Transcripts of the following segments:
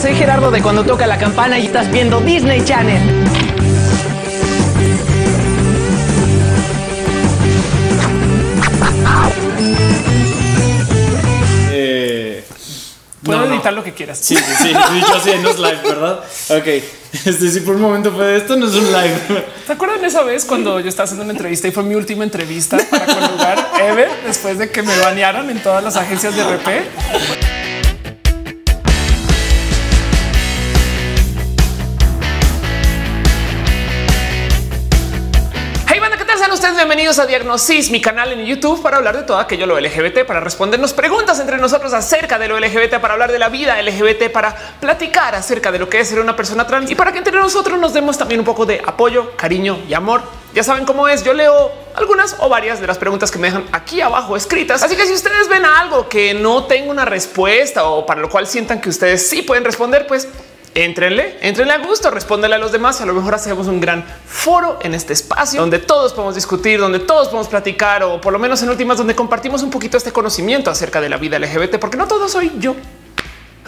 Hola, soy Gerardo de Cuando Toca la Campana y estás viendo Disney Channel. Puedo editar lo que quieras. Sí, sí, sí, yo así no es live, ¿verdad? Ok, sí, por un momento fue, esto no es un live. ¿Te acuerdan esa vez cuando yo estaba haciendo una entrevista y fue mi última entrevista para Con Lugar ever, después de que me banearan en todas las agencias de RP? Bienvenidos a Diagno-Cis, mi canal en YouTube para hablar de todo aquello lo LGBT, para respondernos preguntas entre nosotros acerca de lo LGBT, para hablar de la vida LGBT, para platicar acerca de lo que es ser una persona trans y para que entre nosotros nos demos también un poco de apoyo, cariño y amor. Ya saben cómo es. Yo leo algunas o varias de las preguntas que me dejan aquí abajo escritas. Así que si ustedes ven algo que no tengo una respuesta o para lo cual sientan que ustedes sí pueden responder, pues Éntrenle a gusto, respóndele a los demás. A lo mejor hacemos un gran foro en este espacio donde todos podemos discutir, donde todos podemos platicar o por lo menos en últimas donde compartimos un poquito este conocimiento acerca de la vida LGBT, porque no todo soy yo.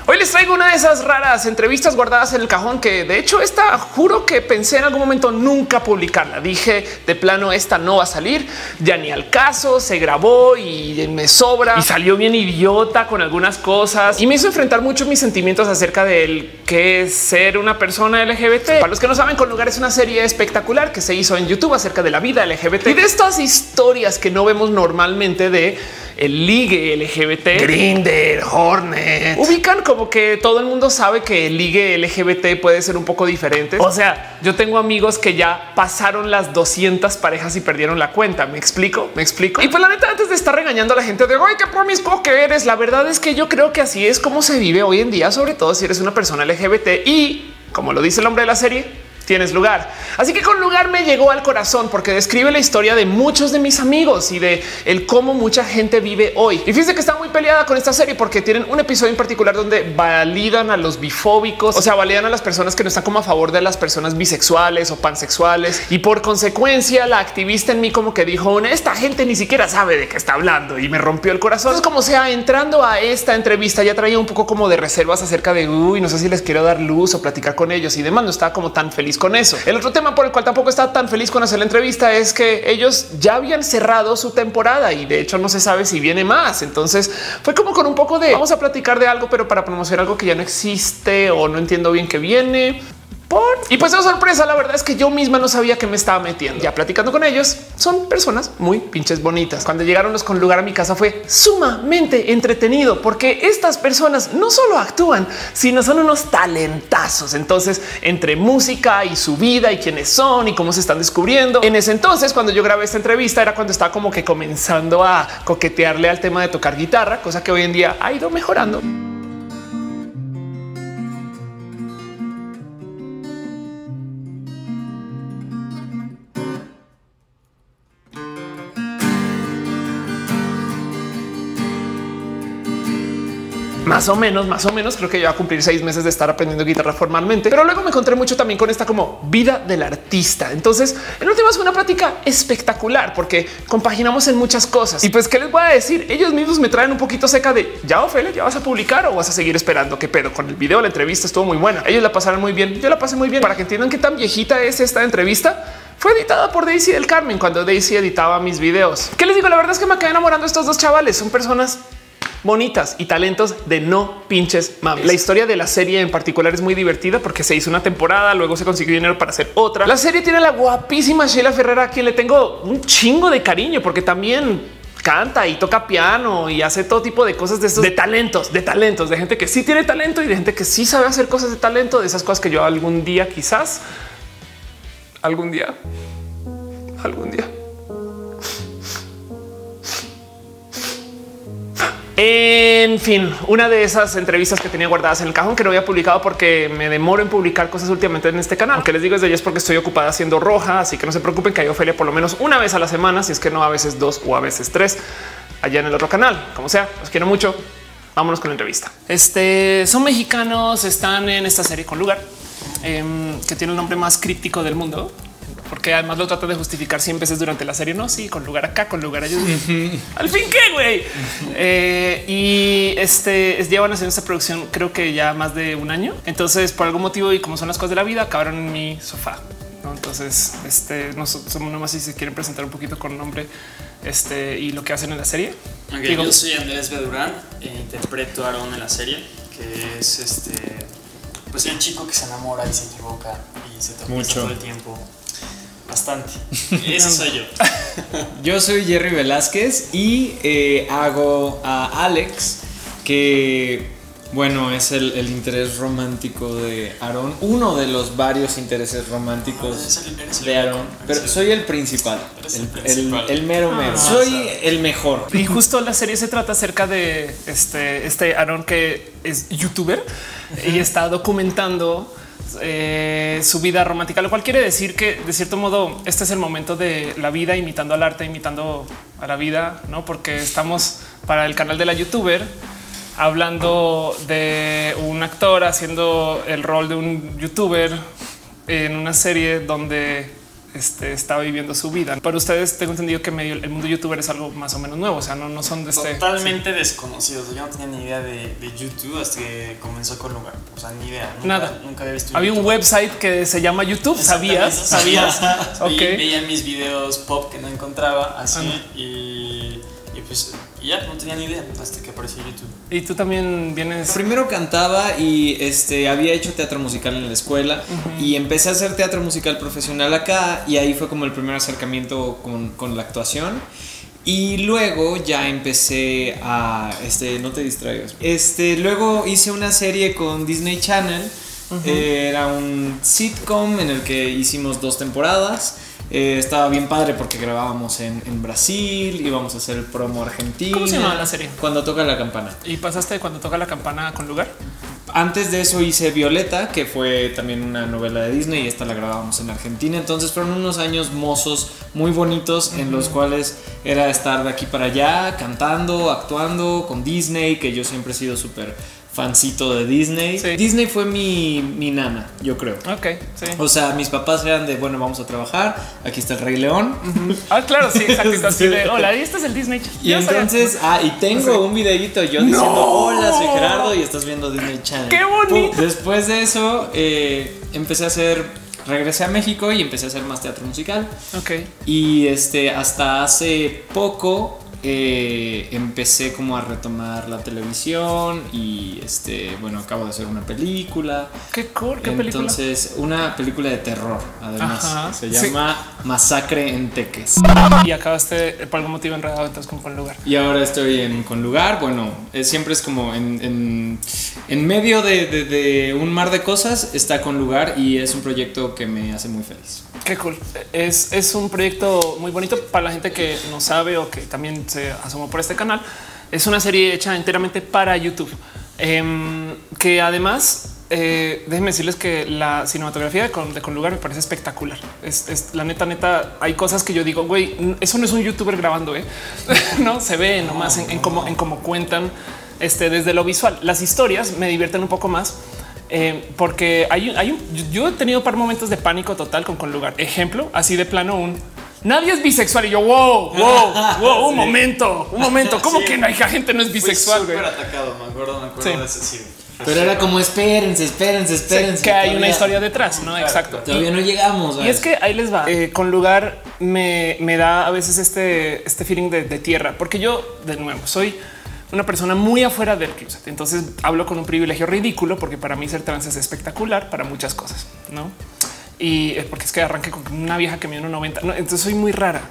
Hoy les traigo una de esas raras entrevistas guardadas en el cajón que de hecho esta juro que pensé en algún momento nunca publicarla. Dije de plano esta no va a salir ya ni al caso, se grabó y me sobra y salió bien idiota con algunas cosas y me hizo enfrentar mucho mis sentimientos acerca del que es ser una persona LGBT. Para los que no saben, Con Lugar es una serie espectacular que se hizo en YouTube acerca de la vida LGBT y de estas historias que no vemos normalmente de el ligue LGBT, Grindr, Hornet, ubican como que todo el mundo sabe que el ligue LGBT puede ser un poco diferente. O sea, yo tengo amigos que ya pasaron las 200 parejas y perdieron la cuenta. Me explico. Y pues la neta, antes de estar regañando a la gente de hoy, qué promiscuo que eres, la verdad es que yo creo que así es como se vive hoy en día, sobre todo si eres una persona LGBT y como lo dice el nombre de la serie, tienes lugar. Así que Con Lugar me llegó al corazón porque describe la historia de muchos de mis amigos y de el cómo mucha gente vive hoy. Y fíjense que está muy peleada con esta serie porque tienen un episodio en particular donde validan a los bifóbicos, o sea, validan a las personas que no están como a favor de las personas bisexuales o pansexuales. Y por consecuencia, la activista en mí como que dijo, esta gente ni siquiera sabe de qué está hablando y me rompió el corazón. Entonces, como sea, entrando a esta entrevista ya traía un poco como de reservas acerca de, no sé si les quiero dar luz o platicar con ellos y demás, no estaba como tan feliz con eso. El otro tema por el cual tampoco estaba tan feliz con hacer la entrevista es que ellos ya habían cerrado su temporada y de hecho no se sabe si viene más. Entonces fue como con un poco de vamos a platicar de algo, pero para promocionar algo que ya no existe o no entiendo bien que viene. Y pues de sorpresa, la verdad es que yo misma no sabía que me estaba metiendo. Ya platicando con ellos, son personas muy pinches bonitas. Cuando llegaron los Con Lugar a mi casa fue sumamente entretenido porque estas personas no solo actúan, sino son unos talentazos. Entonces, entre música y su vida y quiénes son y cómo se están descubriendo. En ese entonces, cuando yo grabé esta entrevista, era cuando estaba como que comenzando a coquetearle al tema de tocar guitarra, cosa que hoy en día ha ido mejorando. Más o menos, creo que iba a cumplir 6 meses de estar aprendiendo guitarra formalmente, pero luego me encontré mucho también con esta como vida del artista. Entonces, en últimas fue una plática espectacular porque compaginamos en muchas cosas. Y pues, ¿qué les voy a decir? Ellos mismos me traen un poquito seca de ya, Ophelia, ¿ya vas a publicar o vas a seguir esperando? ¿Qué pedo? Con el video, la entrevista estuvo muy buena. Ellos la pasaron muy bien. Yo la pasé muy bien. Para que entiendan qué tan viejita es esta entrevista, fue editada por Daisy del Carmen cuando Daisy editaba mis videos. ¿Qué les digo? La verdad es que me acabé enamorando de estos dos chavales. Son personas bonitas y talentos de no pinches mames. La historia de la serie en particular es muy divertida porque se hizo una temporada, luego se consiguió dinero para hacer otra. La serie tiene a la guapísima Sheila Ferrer, a quien le tengo un chingo de cariño porque también canta y toca piano y hace todo tipo de cosas de esos de talentos, de gente que sí tiene talento y de gente que sí sabe hacer cosas de talento, de esas cosas que yo algún día, quizás algún día. En fin, una de esas entrevistas que tenía guardadas en el cajón que no había publicado porque me demoro en publicar cosas últimamente en este canal. Aunque les digo es de ellas porque estoy ocupada haciendo roja, así que no se preocupen que hay Ophelia por lo menos una vez a la semana, si es que no a veces 2 o a veces 3 allá en el otro canal. Como sea, los quiero mucho. Vámonos con la entrevista. Son mexicanos, están en esta serie Con Lugar, que tiene el nombre más críptico del mundo. porque además lo trata de justificar 100 veces durante la serie. No, sí, con lugar acá, con lugar allá. Al fin que güey. Y llevan haciendo esta producción creo que ya más de un año. Entonces, por algún motivo y como son las cosas de la vida, acabaron en mi sofá. ¿No? Entonces, nosotros somos nomás si se quieren presentar un poquito con nombre y lo que hacen en la serie. Okay, digo, yo soy Andrés B. Durán e interpreto a Aaron en la serie, que es pues el chico que se enamora y se equivoca y se toma todo el tiempo. Bastante. Eso soy yo. Yo soy Jerry Velázquez y hago a Alex, que bueno, es el interés romántico de Aaron, uno de los varios intereses románticos de Aaron, pero soy el principal, el mero mero, soy el mejor. Y justo la serie se trata acerca de este Aaron que es youtuber y está documentando su vida romántica, lo cual quiere decir que de cierto modo este es el momento de la vida imitando al arte, imitando a la vida, ¿no? Porque estamos para el canal de la youtuber hablando de un actor haciendo el rol de un youtuber en una serie donde está viviendo su vida. Para ustedes tengo entendido que medio el mundo youtuber es algo más o menos nuevo, o sea, no son de totalmente desconocidos. Yo no tenía ni idea de YouTube hasta que comenzó Con Lugar, o sea, ni idea. Nunca había visto. Había un website que se llama YouTube. Sabías. Okay. Veía mis videos pop que no encontraba así y pues ya no tenía ni idea hasta que apareció YouTube. Y tú también vienes. Primero cantaba y había hecho teatro musical en la escuela y empecé a hacer teatro musical profesional acá y ahí fue como el primer acercamiento con la actuación. Y luego ya empecé a no te distraigas. Luego hice una serie con Disney Channel. Era un sitcom en el que hicimos 2 temporadas. Estaba bien padre porque grabábamos en Brasil, íbamos a hacer el promo argentino. ¿Cómo se llamaba la serie? Cuando toca la campana. ¿Y pasaste de Cuando toca la campana Con Lugar? Antes de eso hice Violeta, que fue también una novela de Disney y esta la grabábamos en Argentina. Entonces fueron unos años mozos muy bonitos en los cuales era estar de aquí para allá, cantando, actuando con Disney, que yo siempre he sido súper fancito de Disney. Sí. Disney fue mi nana, yo creo. Ok, sí. O sea, mis papás eran de, bueno, vamos a trabajar, aquí está el Rey León. Ah, claro, sí, exacto. Así de, hola, y este es el Disney Channel. Y entonces, y tengo un videíto yo diciendo, hola, soy Gerardo y estás viendo Disney Channel. ¡Qué bonito! Después de eso, regresé a México y empecé a hacer más teatro musical. Ok. Y hasta hace poco empecé como a retomar la televisión y bueno, acabo de hacer una película. Qué cool, qué película. Entonces, una película de terror, además. Ajá, se llama Masacre en Teques. Y acabaste por algún motivo enredado entonces con Lugar. Y ahora estoy en Con Lugar. Bueno, siempre es como en medio de un mar de cosas está Con Lugar y es un proyecto que me hace muy feliz. Qué cool. Es un proyecto muy bonito para la gente que no sabe o que también se asomó por este canal. Es una serie hecha enteramente para YouTube, que además déjenme decirles que la cinematografía de Con Lugar me parece espectacular. Es la neta. Hay cosas que yo digo, güey, eso no es un youtuber grabando, ¿eh? No se ve nomás en cómo cuentan desde lo visual. Las historias me divierten un poco más. Porque yo he tenido un par momentos de pánico total con Lugar. Ejemplo, así de plano nadie es bisexual y yo wow, un momento. ¿Cómo que la gente no es bisexual? Fui súper atacado, me acuerdo de ese sí. Pero era como espérense. Que hay una historia detrás, ¿no? Claro, exacto. Todavía no llegamos. Y es que ahí les va. Con Lugar me da a veces este feeling de tierra, porque yo de nuevo soy una persona muy afuera del closet. Entonces hablo con un privilegio ridículo porque para mí ser trans es espectacular para muchas cosas, ¿no? Y porque es que arranqué con una vieja que mide 1.90, ¿no? Entonces soy muy rara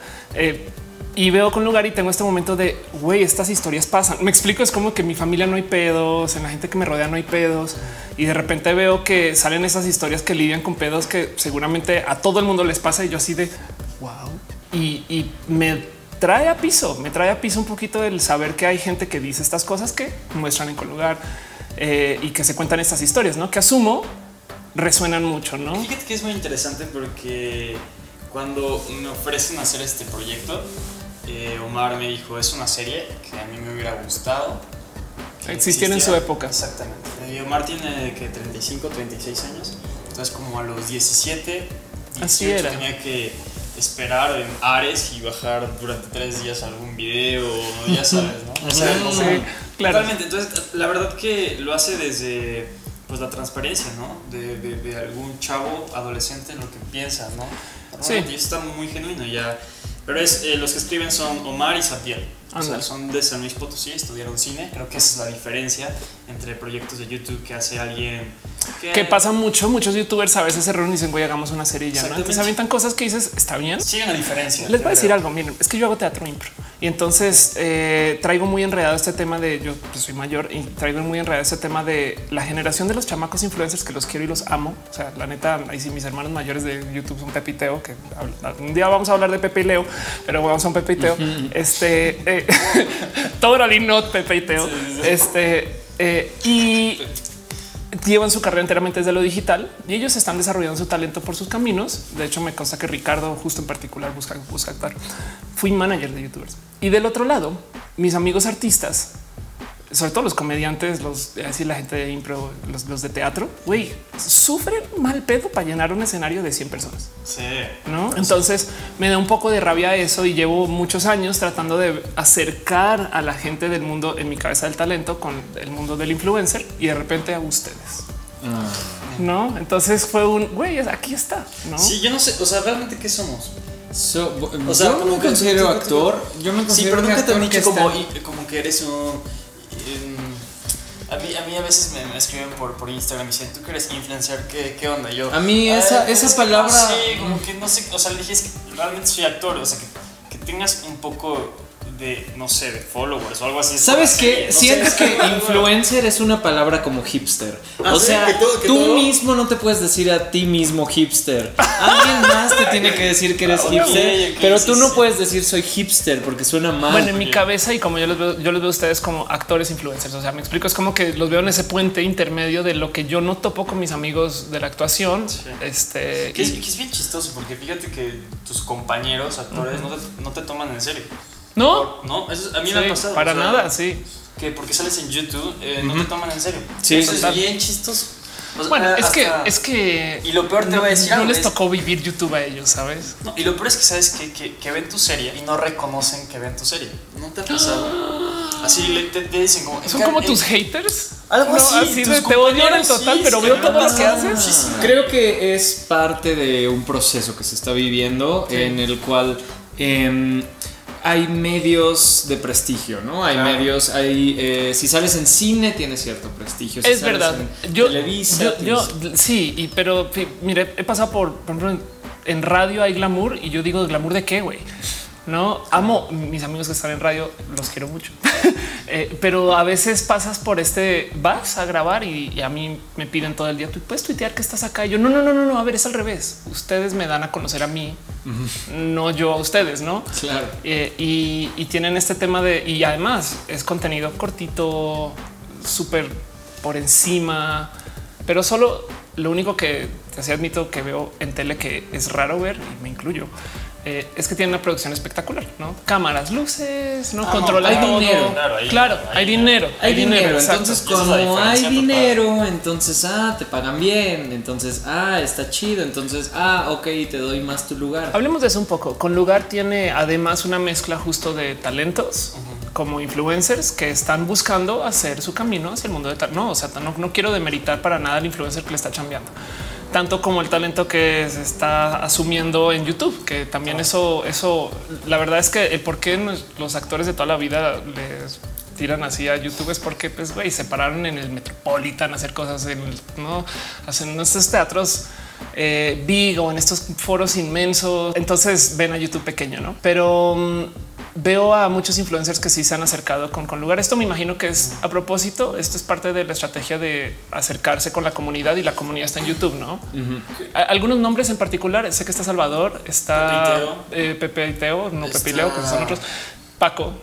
y veo Con Lugar y tengo este momento de güey, estas historias pasan. Me explico, es como que en mi familia no hay pedos, en la gente que me rodea no hay pedos y de repente veo que salen esas historias que lidian con pedos que seguramente a todo el mundo les pasa y yo así de wow. Y me trae a piso un poquito el saber que hay gente que dice estas cosas que muestran en Con Lugar y que se cuentan estas historias, ¿no? Que asumo resuenan mucho, ¿no? Fíjate que es muy interesante porque cuando me ofrecen hacer este proyecto, Omar me dijo, es una serie que a mí me hubiera gustado. Existían en su época. Exactamente. Y Omar tiene 35, 36 años, entonces como a los 17... Así era. Tenía que esperar en Ares y bajar durante 3 días algún video, ya sabes, ¿no? O sea, no sé, claro. Totalmente. Entonces, la verdad que lo hace desde, pues, la transparencia, ¿no? De algún chavo adolescente en lo que piensa, ¿no? Sí. Y eso está muy genuino ya. Pero es, los que escriben son Omar y Satiel. O sea, son de San Luis Potosí, estudiaron cine. Creo que esa es la diferencia entre proyectos de YouTube que hace alguien. Que pasa mucho, muchos youtubers a veces se reúnen y dicen, güey, hagamos una serie ya, ¿no? Entonces avientan cosas que dices, está bien. Sí, una diferencia. Les voy a decir algo, miren, es que yo hago teatro impro. Y entonces traigo muy enredado este tema de, yo pues, soy mayor y traigo muy enredado este tema de la generación de los chamacos influencers que los quiero y los amo. O sea, la neta, ahí sí mis hermanos mayores de YouTube son Pepe y Teo, que un día vamos a hablar de Pepe y Leo, pero vamos a un Pepe y Teo. Totally not Pepe y Teo. Sí, sí, sí. Y llevan su carrera enteramente desde lo digital y ellos están desarrollando su talento por sus caminos. De hecho, me consta que Ricardo, justo en particular, busca actuar. Fui manager de youtubers. Y del otro lado, mis amigos artistas, sobre todo los comediantes, la gente de impro, los de teatro, güey, sufren mal pedo para llenar un escenario de 100 personas. Sí, ¿no? Entonces me da un poco de rabia eso y llevo muchos años tratando de acercar a la gente del mundo, en mi cabeza, del talento con el mundo del influencer y de repente a ustedes. No, entonces fue un güey, aquí está, ¿no? Sí, yo no sé, o sea, realmente qué somos. O sea, yo me considero actor. Yo me considero actor. Sí, pero nunca te han dicho como que eres un... A mí a veces me escriben por Instagram y dicen, ¿tú que eres influencer? ¿Qué onda? Yo, a mí esa palabra... Sí, como que no sé, o sea, le dije, es que realmente soy actor, o sea, que tengas un poco de, no sé, de followers o algo así. ¿Sabes qué? No siento que influencer es una palabra como hipster. O sea, tú mismo no te puedes decir a ti mismo hipster. Alguien más te tiene que decir que eres hipster, pero tú no puedes decir soy hipster porque suena mal. Bueno, en mi cabeza y como yo los veo a ustedes como actores influencers. O sea, me explico, es como que los veo en ese puente intermedio de lo que yo no topo con mis amigos de la actuación. Sí. Que es bien chistoso porque fíjate que tus compañeros actores no te toman en serio. No, eso a mí me ha pasado. Para nada, sí. Que porque sales en YouTube, no te toman en serio. Sí, eso es bien chistoso. O sea, bueno, es que. Y lo peor te voy a decir. No les tocó vivir YouTube a ellos, ¿sabes? No, y lo peor es que sabes que ven tu serie y no reconocen que ven tu serie. ¿No te ha pasado? Así te dicen como... ¿Son como tus haters? Algo así. Te odian en total, sí, pero veo todo lo que haces. Sí, sí. Creo que es parte de un proceso que se está viviendo en el cual... hay medios de prestigio, ¿no? Hay medios, si sales en cine tienes cierto prestigio. Si es sales verdad. En Televisa, yo sí, pero mire, he pasado por ejemplo, en radio hay glamour y yo digo, ¿glamour de qué, güey? No amo mis amigos que están en radio, los quiero mucho, pero a veces pasas por vas a grabar y a mí me piden todo el día, tú puedes tuitear que estás acá. Y yo no, a ver, es al revés. Ustedes me dan a conocer a mí, no yo a ustedes, ¿no? Claro. Y tienen este tema y además es contenido cortito, súper por encima, pero solo lo único que así admito que veo en tele que es raro ver y me incluyo. Es que tiene una producción espectacular, ¿no? Cámaras, luces, no controla. Hay dinero. Claro, hay dinero. Entonces, como hay dinero, entonces te pagan bien. Entonces, está chido. Entonces, ok, te doy más tu lugar. Hablemos de eso un poco. Con Lugar tiene además una mezcla justo de talentos como influencers que están buscando hacer su camino hacia el mundo de tal. No, o sea, no quiero demeritar para nada al influencer que le está chambeando, tanto como el talento que se está asumiendo en YouTube, que también eso, la verdad es que el por qué los actores de toda la vida les tiran así a YouTube es porque, pues, güey, se pararon en el Metropolitan a hacer cosas hacen estos teatros big o en estos foros inmensos. Entonces ven a YouTube pequeño, ¿no? Pero veo a muchos influencers que sí se han acercado con Lugar. Esto me imagino que es a propósito. Esto es parte de la estrategia de acercarse con la comunidad y la comunidad está en YouTube, ¿no? Algunos nombres en particular. Sé que está Salvador, está Pepe y Teo, no Pepe y Leo, que son otros. Paco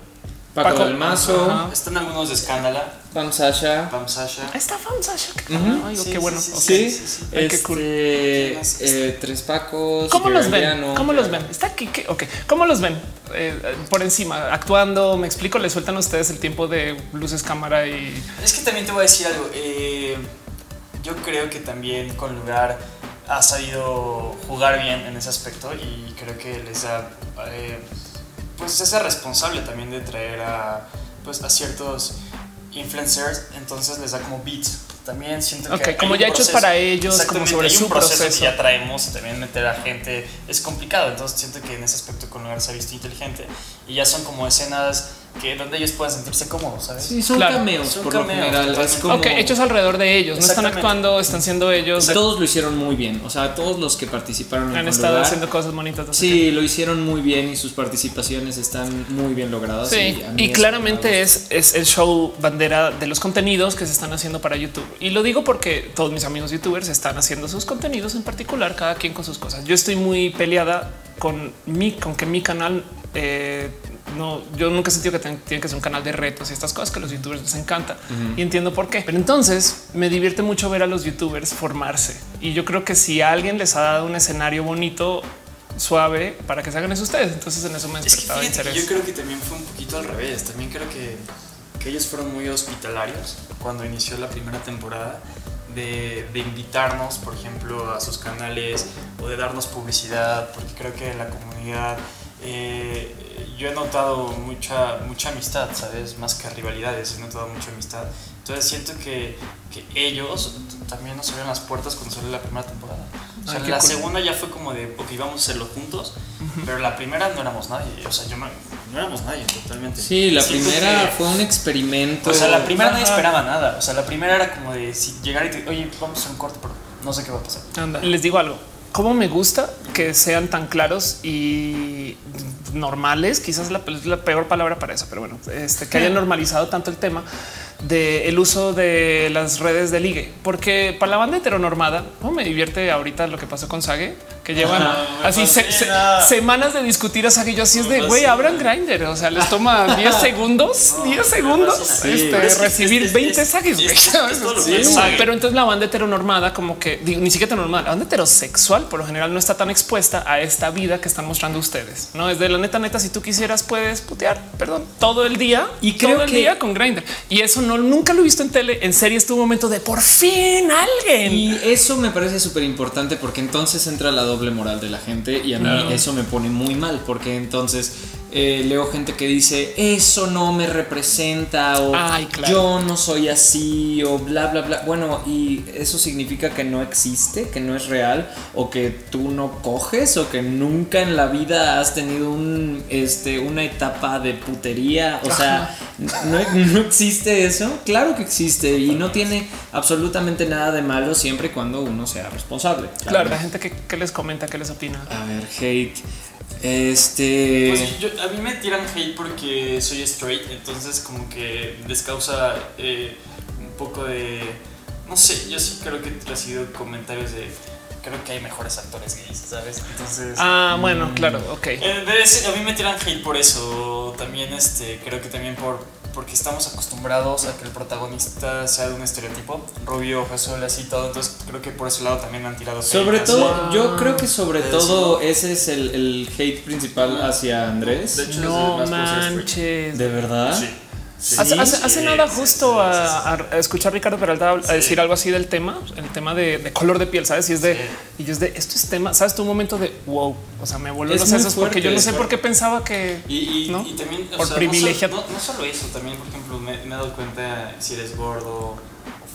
del Mazo. Están algunos de Escándala. Pam Sasha. Está Pam Sasha. Qué bueno. Tres Pacos. ¿Cómo los ven? Está aquí. Ok. ¿Cómo los ven? Por encima, actuando. Me explico, le sueltan a ustedes el tiempo de luces, cámara y... Es que también te voy a decir algo. Yo creo que también Con Lugar ha sabido jugar bien en ese aspecto y creo que les da, pues se hace responsable también de traer a, pues, a ciertos influencers, entonces les da como beats. También siento que como ya hechos para ellos, como sobre su proceso. Ya traemos, también meter a gente es complicado, entonces siento que en ese aspecto Con Lugar se ha visto inteligente y ya son como escenas que donde ellos puedan sentirse cómodos, ¿sabes? Sí, son claro, cameos, son por cameos, lo general. Es como... Ok, hechos alrededor de ellos, no están actuando, están siendo ellos. Todos lo hicieron muy bien, o sea, todos los que participaron en Han estado lugar, haciendo cosas bonitas. Sí, lo hicieron muy bien y sus participaciones están muy bien logradas. Sí, y claramente es el show bandera de los contenidos que se están haciendo para YouTube. Y lo digo porque todos mis amigos youtubers están haciendo sus contenidos en particular, cada quien con sus cosas. Yo estoy muy peleada con que mi canal... no, yo nunca he sentido que tiene que ser un canal de retos y estas cosas que a los youtubers les encanta y entiendo por qué. Pero entonces me divierte mucho ver a los youtubers formarse y yo creo que si alguien les ha dado un escenario bonito, suave para que se hagan eso ustedes, entonces en eso me he despertado de interés. Yo creo que también fue un poquito al revés. También creo que ellos fueron muy hospitalarios cuando inició la primera temporada de invitarnos, por ejemplo, a sus canales o de darnos publicidad, porque creo que la comunidad yo he notado mucha amistad, ¿sabes? Más que rivalidades, he notado mucha amistad. Entonces siento que ellos también nos abrieron las puertas cuando salió la primera temporada. O sea, la segunda ya fue como de, ok, vamos a hacerlo juntos, pero la primera no éramos nadie. O sea, no éramos nadie totalmente. Sí, la primera fue un experimento. O sea, la primera nadie esperaba nada. O sea, la primera era como de si llegar y te, oye, vamos a hacer un corte, pero no sé qué va a pasar. Anda. Les digo algo. Cómo me gusta que sean tan claros y normales, quizás la peor palabra para eso, pero bueno, que hayan normalizado tanto el tema del uso de las redes de ligue, porque para la banda heteronormada no me divierte ahorita lo que pasó con Sage, que llevan así semanas de discutir a Sage. Yo así es de güey, abran Grindr, o sea, les toma 10 segundos, 10 segundos recibir 20 Sages, pero entonces la banda heteronormada como que ni siquiera heteronormada, la banda heterosexual por lo general no está tan expuesta a esta vida que están mostrando ustedes, no es de la neta. Si tú quisieras, puedes putear, perdón, todo el día y creo que el día con Grindr, y eso no, nunca lo he visto en tele. En serie estuvo un momento de por fin alguien. Y eso me parece súper importante porque entonces entra la doble moral de la gente y a mí eso me pone muy mal porque entonces leo gente que dice eso no me representa o yo no soy así o bla, bla, bla. Bueno, y eso significa que no existe, que no es real o que tú no coges o que nunca en la vida has tenido una etapa de putería. O sea, no existe eso. Claro que existe y no tiene absolutamente nada de malo siempre y cuando uno sea responsable. Claro, la gente que les comenta, que les opina. A ver, hate. Pues a mí me tiran hate porque soy straight, entonces como que les causa un poco de... No sé, yo sí creo que he recibido comentarios de... Creo que hay mejores actores gays, ¿sabes? Entonces... bueno, claro, ok. A mí me tiran hate por eso. También creo que también porque estamos acostumbrados a que el protagonista sea de un estereotipo, rubio, ojo, así todo, entonces creo que por ese lado también me han tirado hate. Sobre todo, yo creo que sobre todo ese es el hate principal hacia Andrés. De hecho, no es manches. ¿De verdad? Sí. Sí, hace nada justo a escuchar a Ricardo Peralta a decir algo así del tema, el tema de color de piel, ¿sabes? Y es de, y yo es de, esto es tema, ¿sabes? Tu momento de wow, o sea, me voló los sesos porque yo no sé por qué pensaba que... Y también, por privilegio. No solo eso, también, por ejemplo, me he dado cuenta si eres gordo o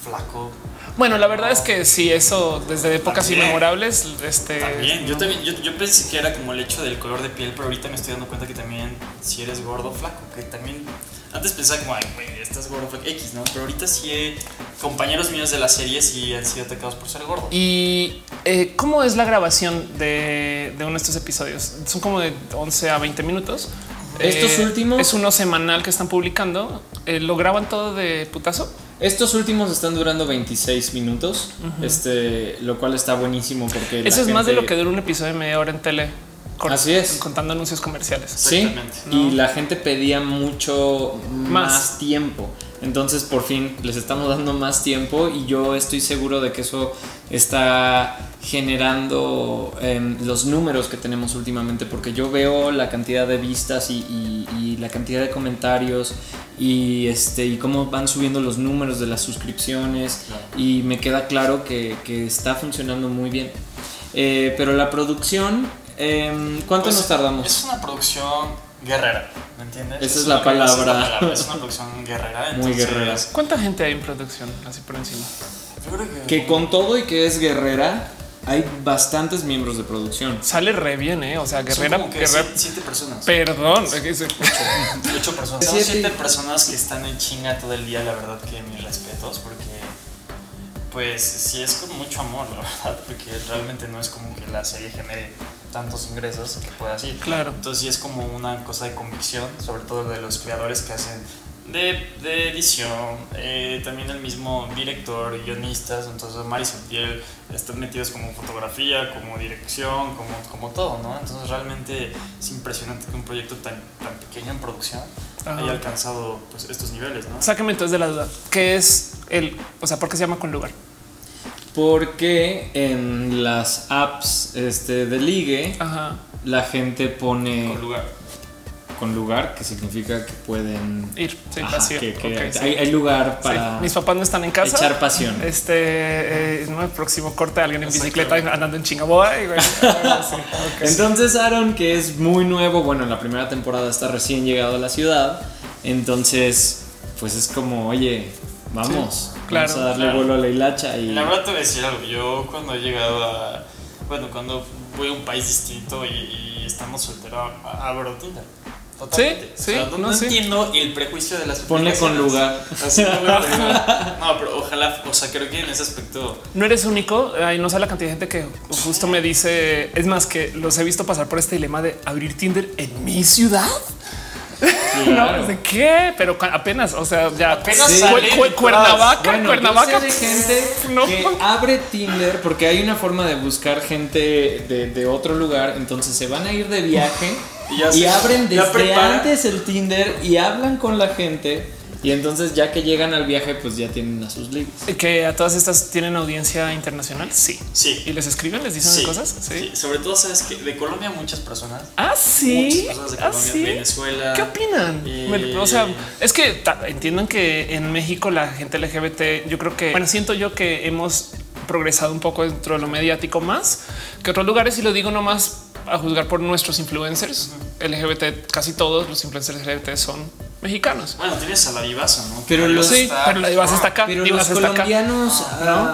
flaco. Bueno, la verdad es que sí, eso desde épocas inmemorables. También, yo pensé que era como el hecho del color de piel, pero ahorita me estoy dando cuenta que también si eres gordo o flaco, que también... Antes pensaba como, ay, güey, estás gordo X, ¿no? Pero ahorita sí, compañeros míos de la serie sí han sido atacados por ser gordo. ¿Y cómo es la grabación de uno de estos episodios? Son como de 11 a 20 minutos. Estos últimos... Es uno semanal que están publicando. ¿Lo graban todo de putazo? Estos últimos están durando 26 minutos, lo cual está buenísimo porque... Eso es más de lo que dura un episodio de media hora en tele. Así es, contando anuncios comerciales. Sí, y la gente pedía mucho más tiempo. Entonces por fin les estamos dando más tiempo y yo estoy seguro de que eso está generando los números que tenemos últimamente, porque yo veo la cantidad de vistas y la cantidad de comentarios y cómo van subiendo los números de las suscripciones y me queda claro que está funcionando muy bien. Pero la producción, ¿cuánto nos tardamos? Es una producción guerrera, ¿me entiendes? Esa es la palabra. Es una producción guerrera. Entonces, muy guerrera. ¿Cuánta gente hay en producción? Así por encima. Yo creo que con todo y que es guerrera, hay bastantes miembros de producción. Sale re bien, ¿eh? O sea, guerrera. Son como que guerrera. 7 personas. Perdón. 8 personas. Son 7 personas que están en chinga todo el día, la verdad que mis respetos, porque pues sí es con mucho amor, la verdad, porque realmente no es como que la serie genere tantos ingresos que pueda así. Claro. Entonces sí es como una cosa de convicción, sobre todo de los creadores que hacen de edición, también el mismo director, guionistas, entonces Omar y Satiel están metidos como fotografía, como dirección, como todo, ¿no? Entonces realmente es impresionante que un proyecto tan pequeño en producción haya alcanzado pues estos niveles, ¿no? Sáquenme entonces de la duda, ¿qué es el, o sea, por qué se llama Con Lugar? Porque en las apps de ligue, la gente pone Con Lugar. Con lugar, que significa que pueden ir, sí, hay lugar para. Sí. Mis papás no están en casa. Echar pasión. No, el próximo corte, alguien en bicicleta andando en chingaboa. Y bueno, sí, okay. Entonces, Aaron, que es muy nuevo, bueno, en la primera temporada está recién llegado a la ciudad. Entonces, pues es como, oye, vamos, sí, claro, vamos a darle vuelo a la hilacha. Y la verdad, te voy a decir algo. Yo, cuando he llegado a. Bueno, cuando voy a un país distinto y estamos solteros, abro Tinder. Totalmente. Sí, o sea, no entiendo el prejuicio de las personas. Ponle Con Lugar. Así no, pero ojalá, o sea, creo que en ese aspecto. No eres único. Ay, no sé la cantidad de gente que justo me dice. Es más, que los he visto pasar por este dilema de abrir Tinder en mi ciudad. Claro. No, ¿de qué? Pero apenas, o sea, ya apenas sale Cuernavaca, bueno, Cuernavaca. Yo sé de gente que abre Tinder porque hay una forma de buscar gente de otro lugar, entonces se van a ir de viaje y abren desde antes el Tinder y hablan con la gente. Y entonces ya que llegan al viaje, pues ya tienen a sus ligues. ¿Que a todas estas tienen audiencia internacional? Sí. Sí. ¿Y les escriben? ¿Les dicen cosas? Sí. Sobre todo, ¿sabes qué? De Colombia muchas personas. ¿Ah, sí? Muchas personas de Colombia, Venezuela. ¿Qué opinan? O sea, es que entiendan que en México la gente LGBT, yo creo que, bueno, siento yo que hemos progresado un poco dentro de lo mediático más que otros lugares, y lo digo nomás a juzgar por nuestros influencers LGBT. Casi todos los influencers LGBT son mexicanos. Bueno, tienes a la Divaza, ¿no? Pero la Divaza está acá. Pero los colombianos,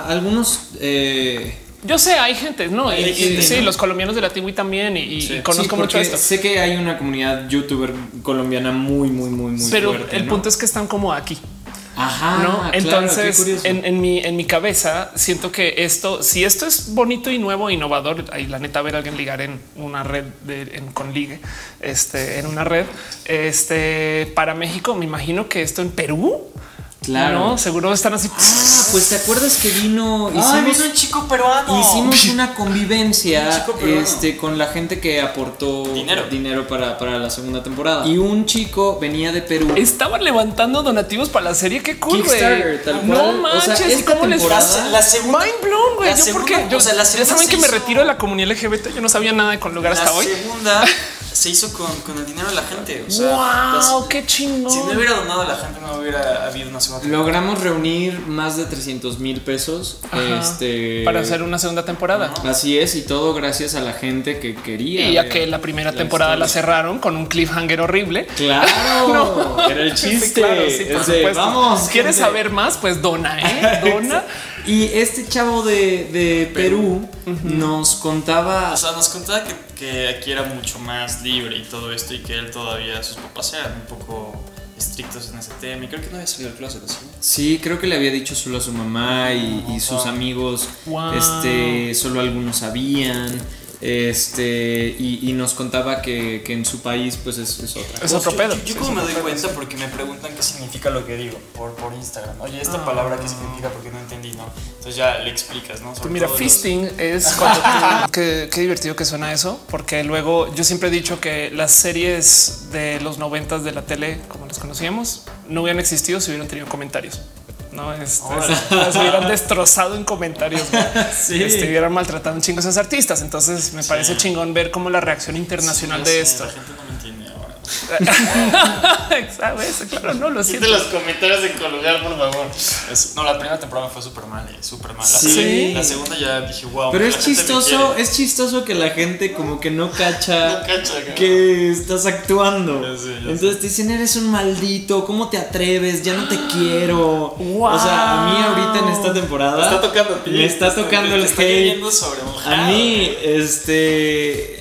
algunos. Yo sé, hay gente, ¿no? Hay gente, sí, ¿no? Los colombianos de la TV también, y conozco mucho esto. Sé que hay una comunidad youtuber colombiana muy pero fuerte, el punto es que están como aquí. Ajá, ¿no? Entonces, claro, en mi cabeza siento que si esto es bonito y nuevo e innovador, ahí la neta ver a alguien ligar en una red con ligue, en una red, para México, me imagino que esto en Perú. Claro, ¿no? Seguro están así. Pues te acuerdas que vino un chico peruano. Hicimos una convivencia con la gente que aportó dinero para la segunda temporada. Y un chico venía de Perú. Estaban levantando donativos para la serie. Qué cool, Kickstarter, tal cual. No manches, o sea, ¿cómo les pasa? La segunda, mind blown, güey. Yo porque yo, o sea, ya saben que me retiro de la comunidad LGBT. Yo no sabía nada de Con Lugar hasta hoy. La segunda se hizo con el dinero de la gente. O sea, wow, qué chingón. Si no hubiera donado a la gente, no hubiera habido una segunda temporada. Logramos reunir más de 300,000 pesos para hacer una segunda temporada. Así es, y todo gracias a la gente que quería. Y ya que la primera temporada la cerraron con un cliffhanger horrible. Claro, no, era el chiste. Sí, claro, sí, por supuesto. Vamos, ¿quieres saber más? Pues dona, dona. Y este chavo de Perú nos contaba, o sea, que aquí era mucho más libre y todo esto, y que él todavía, sus papás eran un poco estrictos en ese tema, y creo que no había salido del closet, ¿sí? Sí, creo que le había dicho solo a su mamá y sus amigos, solo algunos sabían. Y nos contaba que en su país pues es otra. Es otro pedo. Yo como me doy cuenta porque me preguntan qué significa lo que digo por Instagram. Oye, esta palabra qué significa porque no entendí, ¿no? Entonces ya le explicas, ¿no? Mira, fisting es cuando tú... qué divertido que suena eso, porque luego yo siempre he dicho que las series de los 90s de la tele, como las conocíamos, no hubieran existido si hubieran tenido comentarios. No, las hubieran destrozado en comentarios, hubieran maltratado un chingo a esos artistas. Entonces me parece chingón ver cómo la reacción internacional de esto. La gente no me entiende ahora. ¿Sabes? Claro, no lo siento. Los comentarios de Con Lugar, por favor. No, la primera temporada fue súper mal, súper mal. Sí. La segunda ya dije, wow. Pero es chistoso que la gente como que no cacha, que estás actuando. Entonces te dicen, eres un maldito, ¿cómo te atreves? Ya no te quiero. Wow. O sea, a mí ahorita en esta temporada me está tocando a ti, me está tocando el hate. A mí,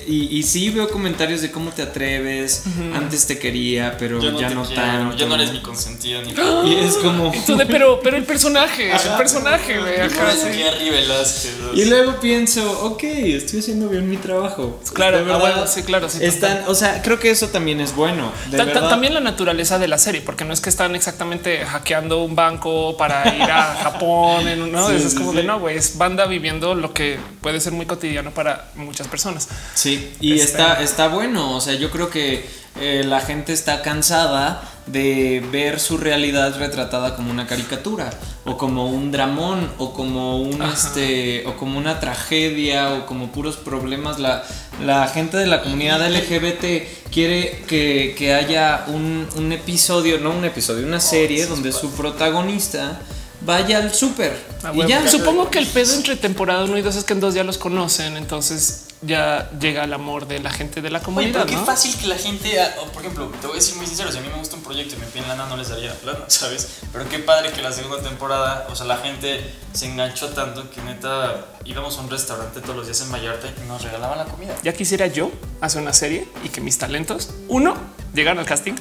y sí veo comentarios de cómo te atreves. Antes te quería, pero ya no, tanto. Ya no eres mi consentida ni y es como entonces, pero el personaje, ajá, el personaje, güey, ajá, sí. Jerry Velázquez. Y luego pienso, ok, estoy haciendo bien mi trabajo. Claro, de verdad, bueno, sí, claro, sí, están, o sea, creo que eso también es bueno. De verdad. También la naturaleza de la serie, porque no es que están exactamente hackeando un banco para ir a Japón, en uno, sí, eso es como sí, de no, güey, es banda viviendo lo que puede ser muy cotidiano para muchas personas. Sí, y está bueno, o sea, yo creo que la gente está cansada de ver su realidad retratada como una caricatura o como un dramón o como un o como una tragedia o como puros problemas. La gente de la comunidad LGBT quiere que haya un episodio, no un episodio, una serie donde su protagonista vaya al súper. Y ya supongo que el pedo entre temporada 1 y 2 es que en 2 ya los conocen, entonces ya llega el amor de la gente de la comunidad. Oye, pero qué fácil que la gente, por ejemplo, te voy a decir muy sincero, si a mí me gusta un proyecto y me piden lana, no les daría plana, ¿sabes? Pero qué padre que la segunda temporada, o sea, la gente se enganchó tanto que neta íbamos a un restaurante todos los días en Vallarta y nos regalaban la comida. Ya quisiera yo hacer una serie y que mis talentos, uno, llegaran al casting,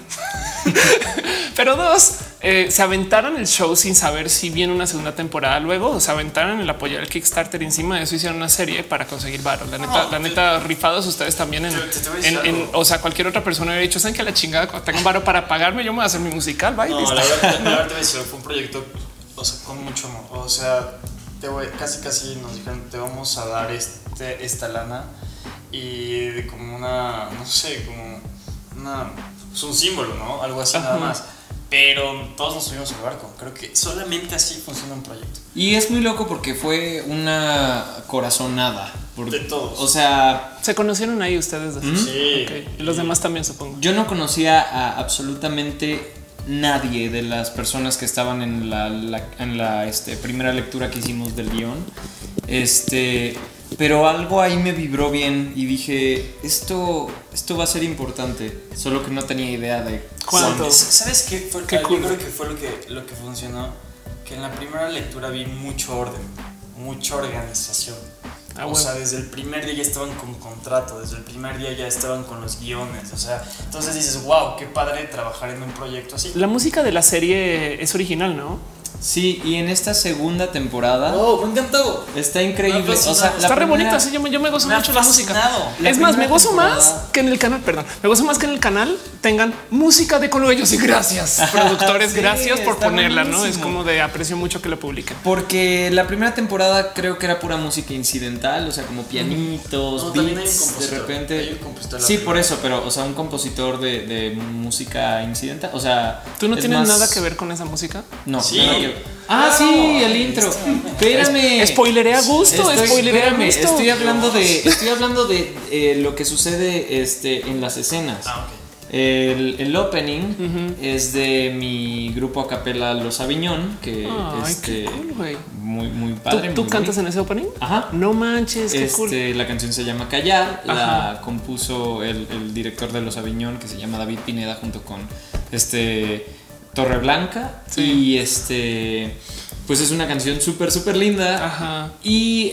pero dos, se aventaran el show sin saber si viene una segunda temporada luego, o se aventaran el apoyar el Kickstarter, encima de eso hicieron una serie para conseguir varo. La neta, rifados ustedes también o sea, cualquier otra persona hubiera dicho, saben que la chingada, cuando tengan varo para pagarme, yo me voy a hacer mi musical, bye. No, la verdad, fue un proyecto, o sea, con mucho amor, o sea, casi nos dijeron, te vamos a dar esta lana y de como una, no sé, como una, es un símbolo, ¿no? Algo así, nada más. Pero todos nos subimos al barco. Creo que solamente así funciona un proyecto. Y es muy loco porque fue una corazonada de todos. O sea, se conocieron ahí ustedes dos. Sí. Okay. Y los demás también, supongo. Yo no conocía a absolutamente nadie de las personas que estaban en la primera lectura que hicimos del guión. Pero algo ahí me vibró bien y dije, esto va a ser importante, solo que no tenía idea de cuánto. ¿Sabes qué? Yo creo que fue lo que funcionó, que en la primera lectura vi mucho orden, mucha organización. O sea, desde el primer día ya estaban con contrato, desde el primer día ya estaban con los guiones, o sea, entonces dices, wow, qué padre trabajar en un proyecto así. La música de la serie es original, ¿no? Sí, y en esta segunda temporada me encantó. Está increíble, o sea, está re bonita, sí, yo me gozo mucho la música. Es más, me gozo más que en el canal, perdón, me gozo más que en el canal tengan música de color. Ellos, y gracias productores, sí, gracias por ponerla, buenísimo. ¿No? Es como de aprecio mucho que la publiquen. Porque la primera temporada creo que era pura música incidental, o sea, como pianitos, beats, de repente. Sí, por eso, pero o sea, un compositor de música incidental, o sea, ¿tú no tienes nada que ver con esa música? No, sí. Sí, el intro. Espérame. Spoileré a gusto. Estoy hablando de lo que sucede en las escenas. El opening es de mi grupo a capela Los Aviñón, que cool, muy padre. ¿Tú cantas en ese opening? Ajá. No manches, qué cool. La canción se llama Callar. Ajá. La compuso el director de Los Aviñón, que se llama David Pineda, junto con Torre Blanca, sí. Y pues es una canción súper linda. Ajá. Y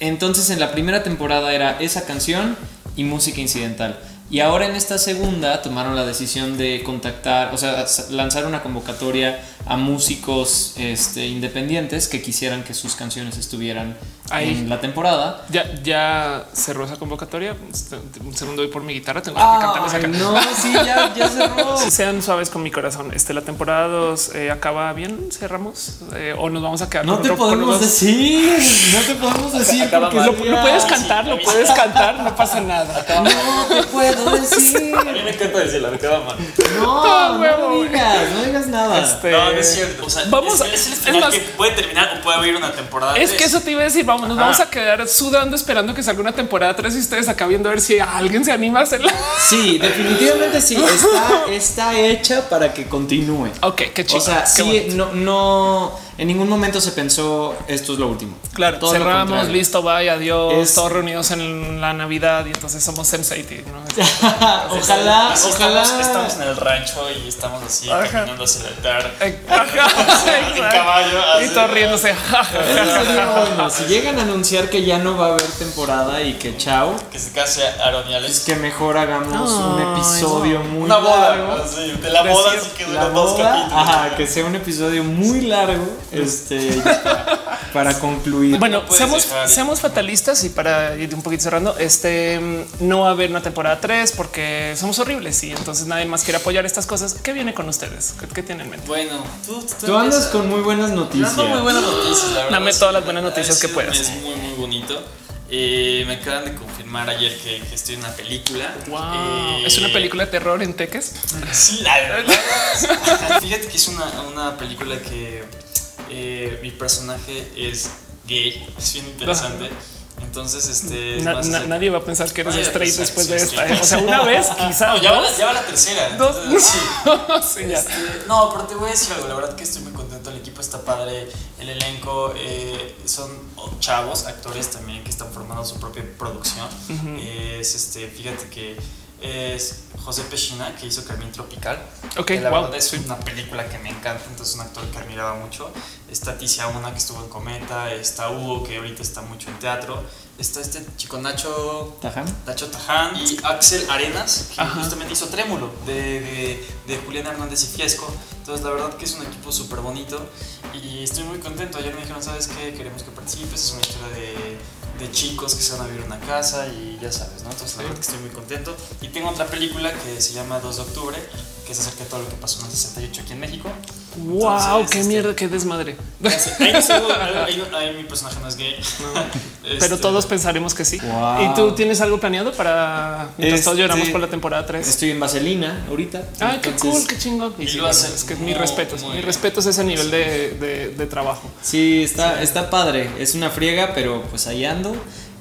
entonces en la primera temporada era esa canción y música incidental. Y ahora en esta segunda tomaron la decisión de contactar, o sea, lanzar una convocatoria a músicos independientes que quisieran que sus canciones estuvieran ahí en la temporada. Ya cerró esa convocatoria. Un segundo, voy por mi guitarra, tengo que cantar. No, sí, ya cerró. Sean suaves con mi corazón. La temporada 2 acaba bien, cerramos, o nos vamos a quedar. No te podemos decir. Lo puedes cantar, no pasa nada. No te puedo faltó decir. A mí me encanta decirla, me queda mal. No, no digas nada. No, no es cierto. O sea, vamos, es el final que puede terminar o puede haber una temporada 3. Es que eso te iba a decir, vamos, nos vamos a quedar sudando esperando que salga una temporada 3 y ustedes acá viendo a ver si alguien se anima a hacerla. Sí, definitivamente sí. Está hecha para que continúe. Ok, qué chido. O sea, sí, en ningún momento se pensó esto es lo último. Claro, todo cerramos, listo, vaya, adiós. Todos reunidos en la Navidad y entonces somos Sense8. ¿No? Ojalá, ojalá. Estamos en el rancho y estamos así caminando hacia el altar. En caballo. Y todos riéndose. Si llegan a anunciar que ya no va a haber temporada y que chao, que se case Aaron y Alex, que mejor hagamos un episodio muy largo. Una boda. De la boda sí que dura 2 capítulos. Ajá, que sea un episodio muy largo. Para concluir, bueno, seamos fatalistas y para ir un poquito cerrando, no va a haber una temporada 3 porque somos horribles y entonces nadie más quiere apoyar estas cosas. ¿Qué viene con ustedes? ¿Qué tienen en mente? Bueno, tú andas con muy buenas noticias. Muy buenas noticias, la verdad. Dame todas las buenas noticias que puedas. Es muy, muy bonito. Me acaban de confirmar ayer que estoy en una película. Wow. ¿Es una película de terror en Teques? Sí, la verdad. Fíjate que es una película que mi personaje es gay. Es bien interesante. Entonces, nadie va a pensar que eres straight después de esta. O sea, una vez, quizá. No, ya va la tercera. Entonces, sí. No, pero te voy a decir algo. La verdad que estoy muy contento. El equipo está padre. El elenco son chavos, actores también que están formando su propia producción. Fíjate que es José Pechina, que hizo Carmín Tropical. Okay, la verdad es una película que me encanta, entonces un actor que admiraba mucho. Está Ticia Una, que estuvo en Cometa. Está Hugo, que ahorita está mucho en teatro. Está este chico Nacho Taján. Y Axel Arenas, que justamente hizo Trémulo de Julián Hernández y Fiesco. Entonces la verdad que es un equipo súper bonito y estoy muy contento. Ayer me dijeron, ¿sabes qué? Queremos que participes. Es una historia de chicos que se van a vivir una casa y ya sabes, ¿no? Entonces la verdad que estoy muy contento. Y tengo otra película que se llama 2 de octubre, que se acerca a todo lo que pasó en el 68 aquí en México. ¡Wow! Entonces, ¡qué mierda! ¡Qué desmadre! Ahí mi personaje no es gay. No. Pero todos pensaremos que sí. Wow. ¿Y tú tienes algo planeado para mientras todos lloramos por la temporada 3? Estoy en Vaselina ahorita. ¡Ay, qué cool! ¡Qué chingón! Y sí, es que mis respetos. Mis respetos es ese nivel de trabajo. Sí, está padre. Es una friega, pero pues ahí ando.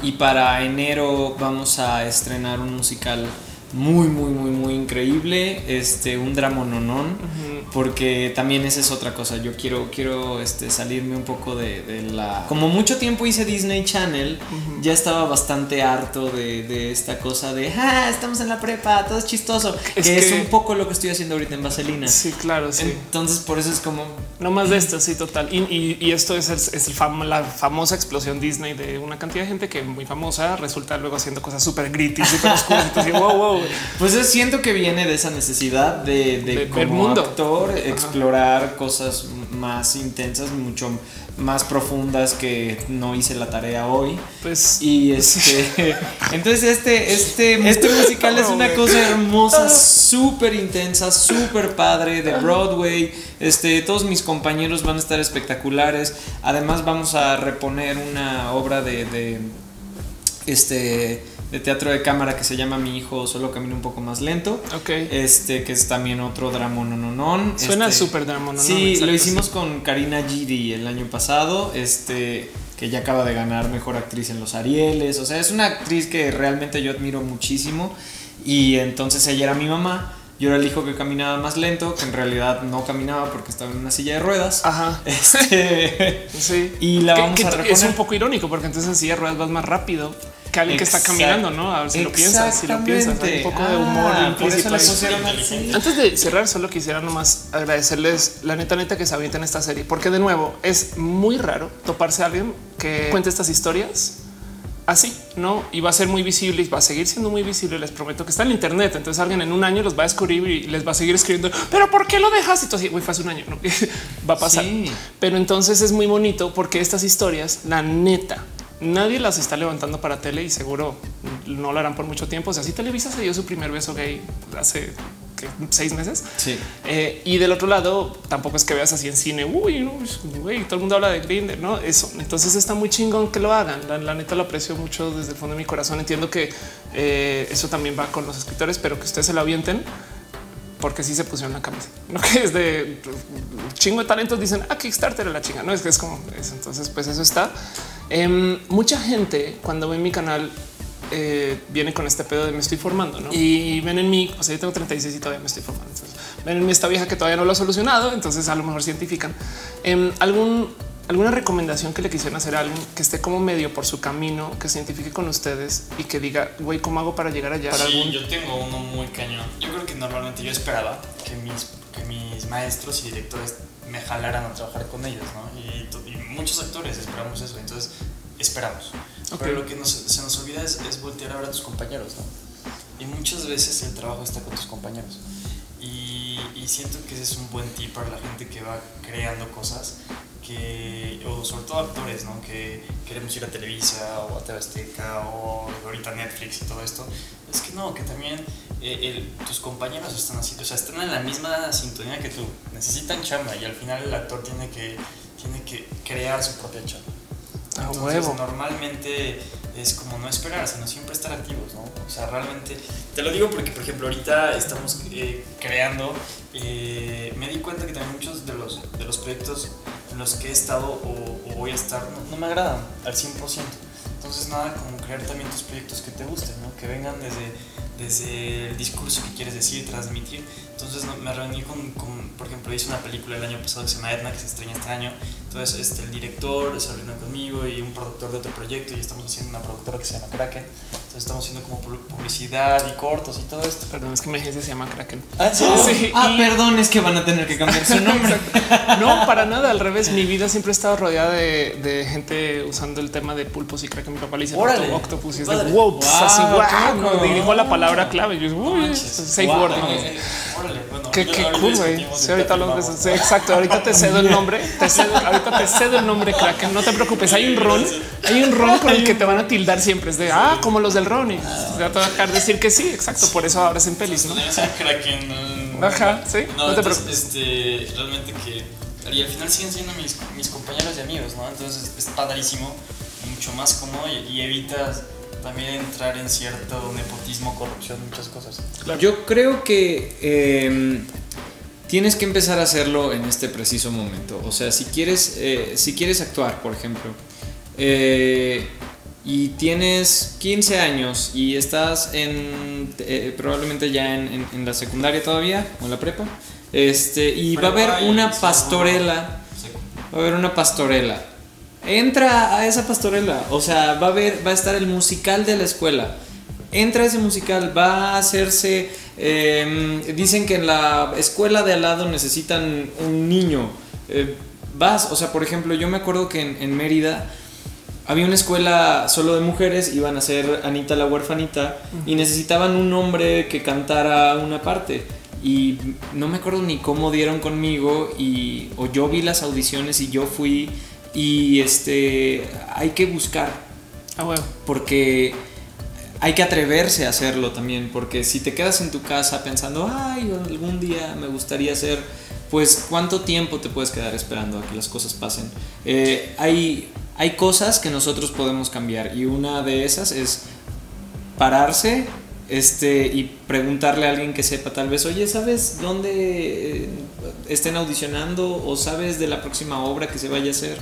Y para enero vamos a estrenar un musical muy, muy, muy, muy increíble, un drama nonón, porque también esa es otra cosa. Yo quiero salirme un poco de la... Como mucho tiempo hice Disney Channel, ya estaba bastante harto de esta cosa de estamos en la prepa, todo es chistoso, que es un poco lo que estoy haciendo ahorita en Vaselina. Sí, claro, sí. Entonces por eso es como... No más de esto, sí, total. Y esto es la famosa explosión Disney de una cantidad de gente que muy famosa resulta luego haciendo cosas súper gritty, súper oscuras. Entonces, wow. Pues siento que viene de esa necesidad de como actor explorar cosas más intensas, mucho más profundas que no hice la tarea hoy. Pues y entonces este musical es una cosa hermosa, súper intensa, súper padre de Broadway. Todos mis compañeros van a estar espectaculares. Además vamos a reponer una obra de teatro de cámara que se llama Mi hijo solo camina un poco más lento. Que es también otro drama nononón. Suena súper drama nononón. Sí, exacto, lo hicimos con Karina Giri el año pasado, que ya acaba de ganar mejor actriz en los Arieles. O sea, es una actriz que realmente yo admiro muchísimo. Y entonces ella era mi mamá. Yo era el hijo que caminaba más lento, que en realidad no caminaba porque estaba en una silla de ruedas. Sí. Y la vamos a reponer. Es un poco irónico porque entonces en silla de ruedas vas más rápido que alguien que está caminando, ¿no? A ver si lo piensas, hay un poco de humor implícito. Antes de cerrar, solo quisiera nomás agradecerles la neta que se avienten esta serie, porque de nuevo es muy raro toparse a alguien que cuente estas historias así, ¿no? Y va a ser muy visible y va a seguir siendo muy visible. Les prometo que está en internet. Entonces alguien en un año los va a descubrir y les va a seguir escribiendo, pero ¿por qué lo dejas? Y tú así, güey, fue hace un año, ¿no? Va a pasar. Sí. Pero entonces es muy bonito porque estas historias, la neta, nadie las está levantando para tele y seguro no lo harán por mucho tiempo. O sea, si Televisa se dio su primer beso gay hace que 6 meses. Sí. Y del otro lado, tampoco es que veas así en cine. Uy, güey, todo el mundo habla de Grindr, ¿no? Eso. Entonces está muy chingón que lo hagan. La neta lo aprecio mucho desde el fondo de mi corazón. Entiendo que eso también va con los escritores, pero que ustedes se lo avienten. Porque sí se pusieron la camisa, no que es de chingo de talentos. Dicen a Kickstarter a la chinga. No es que es como es. Entonces, pues eso está. Mucha gente cuando ve mi canal viene con este pedo de me estoy formando, ¿no? Y ven en mí, o sea, yo tengo 36 y todavía me estoy formando. Entonces, ven en mí esta vieja que todavía no lo ha solucionado. Entonces, a lo mejor cientifican alguna recomendación que le quisieran hacer a alguien que esté como medio por su camino, que se identifique con ustedes y que diga, güey, ¿cómo hago para llegar allá? Sí, yo tengo uno muy cañón. Yo creo que normalmente yo esperaba que mis maestros y directores me jalaran a trabajar con ellos, ¿no? Y muchos actores esperamos eso, entonces esperamos. Okay. Pero lo que se nos olvida es voltear a ver a tus compañeros, ¿no? Y muchas veces el trabajo está con tus compañeros. Y siento que ese es un buen tip para la gente que va creando cosas, o sobre todo actores, ¿no? Que queremos ir a Televisa o a TV Azteca o ahorita Netflix y todo esto. Es que no, que también tus compañeros están así, o sea, están en la misma sintonía que tú, necesitan chamba y al final el actor tiene que crear su propia chamba. Entonces, normalmente es como no esperar, sino siempre estar activos, ¿no? O sea, realmente, te lo digo porque, por ejemplo, ahorita estamos creando, me di cuenta que también muchos de los proyectos en los que he estado o voy a estar no me agradan al 100%. Entonces, nada, como crear también tus proyectos que te gusten, ¿no? Que vengan desde el discurso que quieres decir, transmitir. Entonces, me reuní con, por ejemplo, hice una película el año pasado que se llama Edna, que se estrena este año. Entonces, el director se reunió conmigo y un productor de otro proyecto, y estamos haciendo una productora que se llama Kraken. Entonces, estamos haciendo como publicidad y cortos y todo esto. Perdón, es que mi agencia se llama Kraken. Ah, sí. Oh, sí. Ah, perdón, es que van a tener que cambiar su nombre. No, para nada, al revés. Mi vida siempre ha estado rodeada de gente usando el tema de pulpos y Kraken. Mi papá le dice octopus y es de wow, así wow, dirijo la palabra clave. Yo, safe word. Qué cool, güey. Sí, ahorita lo que sí, exacto. Ahorita te cedo el nombre. Ahorita te cedo el nombre, Kraken. No te preocupes. Hay un ron con el que te van a tildar siempre. Es de como los del ron. Y te va a tocar decir que sí, exacto. Por eso ahora es en pelis, ¿no? Kraken. Ajá, sí. No te preocupes. Realmente que y al final siguen siendo mis compañeros y amigos, ¿no? Entonces es padrísimo. Mucho más cómodo y evitas también entrar en cierto nepotismo, corrupción, muchas cosas. Claro. Yo creo que tienes que empezar a hacerlo en este preciso momento. O sea, si quieres actuar, por ejemplo, y tienes 15 años y estás probablemente ya en la secundaria todavía, o en la prepa, y va a haber una pastorela. Entra a esa pastorela, o sea, va a estar el musical de la escuela. Entra a ese musical, va a hacerse. Dicen que en la escuela de al lado necesitan un niño. O sea, por ejemplo, yo me acuerdo que en Mérida había una escuela solo de mujeres, iban a ser Anita la huerfanita, y necesitaban un hombre que cantara una parte. Y no me acuerdo ni cómo dieron conmigo, o yo vi las audiciones y yo fui. Y hay que buscar, bueno, porque hay que atreverse a hacerlo también, porque si te quedas en tu casa pensando, ay, algún día me gustaría hacer, pues cuánto tiempo te puedes quedar esperando a que las cosas pasen. Hay cosas que nosotros podemos cambiar, y una de esas es pararse y preguntarle a alguien que sepa, tal vez, oye, ¿sabes dónde estén audicionando? ¿O sabes de la próxima obra que se vaya a hacer?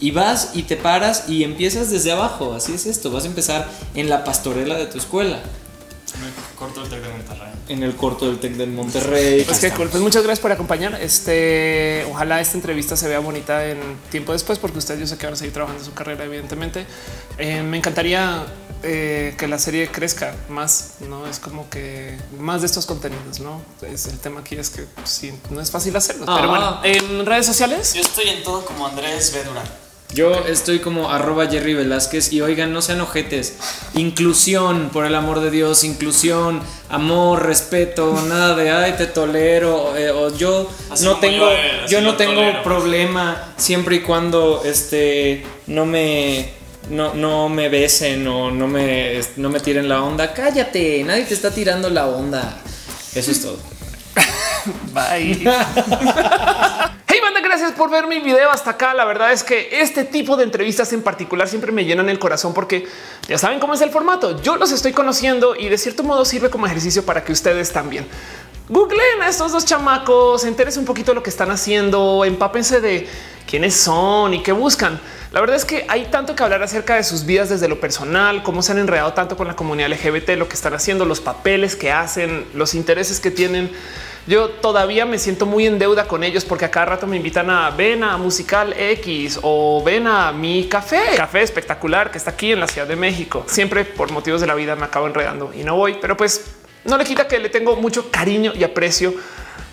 Y vas y te paras y empiezas desde abajo. Así es esto, vas a empezar en la pastorela de tu escuela. En el corto del Tec de Monterrey. Pues qué cool. Pues muchas gracias por acompañar. Ojalá esta entrevista se vea bonita en tiempo después, porque ustedes yo sé que van a seguir trabajando su carrera, evidentemente. Me encantaría que la serie crezca más, ¿no? Es como que más de estos contenidos, ¿no? El tema aquí es que sí, no es fácil hacerlo. Pero bueno, en redes sociales. Yo estoy en todo como Andrés B. Durán. Yo estoy como @Jerry Velázquez. Y oigan, no sean ojetes. Inclusión, por el amor de Dios. Inclusión, amor, respeto. Nada de ay, te tolero. Yo no tengo problema siempre y cuando no me besen o no me tiren la onda. Cállate, nadie te está tirando la onda. Eso es todo. Bye. Hey banda, gracias por ver mi video hasta acá. La verdad es que este tipo de entrevistas en particular siempre me llenan el corazón porque ya saben cómo es el formato. Yo los estoy conociendo y de cierto modo sirve como ejercicio para que ustedes también googleen a estos dos chamacos, entérense un poquito de lo que están haciendo, empápense de quiénes son y qué buscan. La verdad es que hay tanto que hablar acerca de sus vidas desde lo personal, cómo se han enredado tanto con la comunidad LGBT, lo que están haciendo, los papeles que hacen, los intereses que tienen. Yo todavía me siento muy en deuda con ellos porque a cada rato me invitan a ven a Musical X o ven a mi café espectacular que está aquí en la Ciudad de México. Siempre por motivos de la vida me acabo enredando y no voy, pero pues no le quita que le tengo mucho cariño y aprecio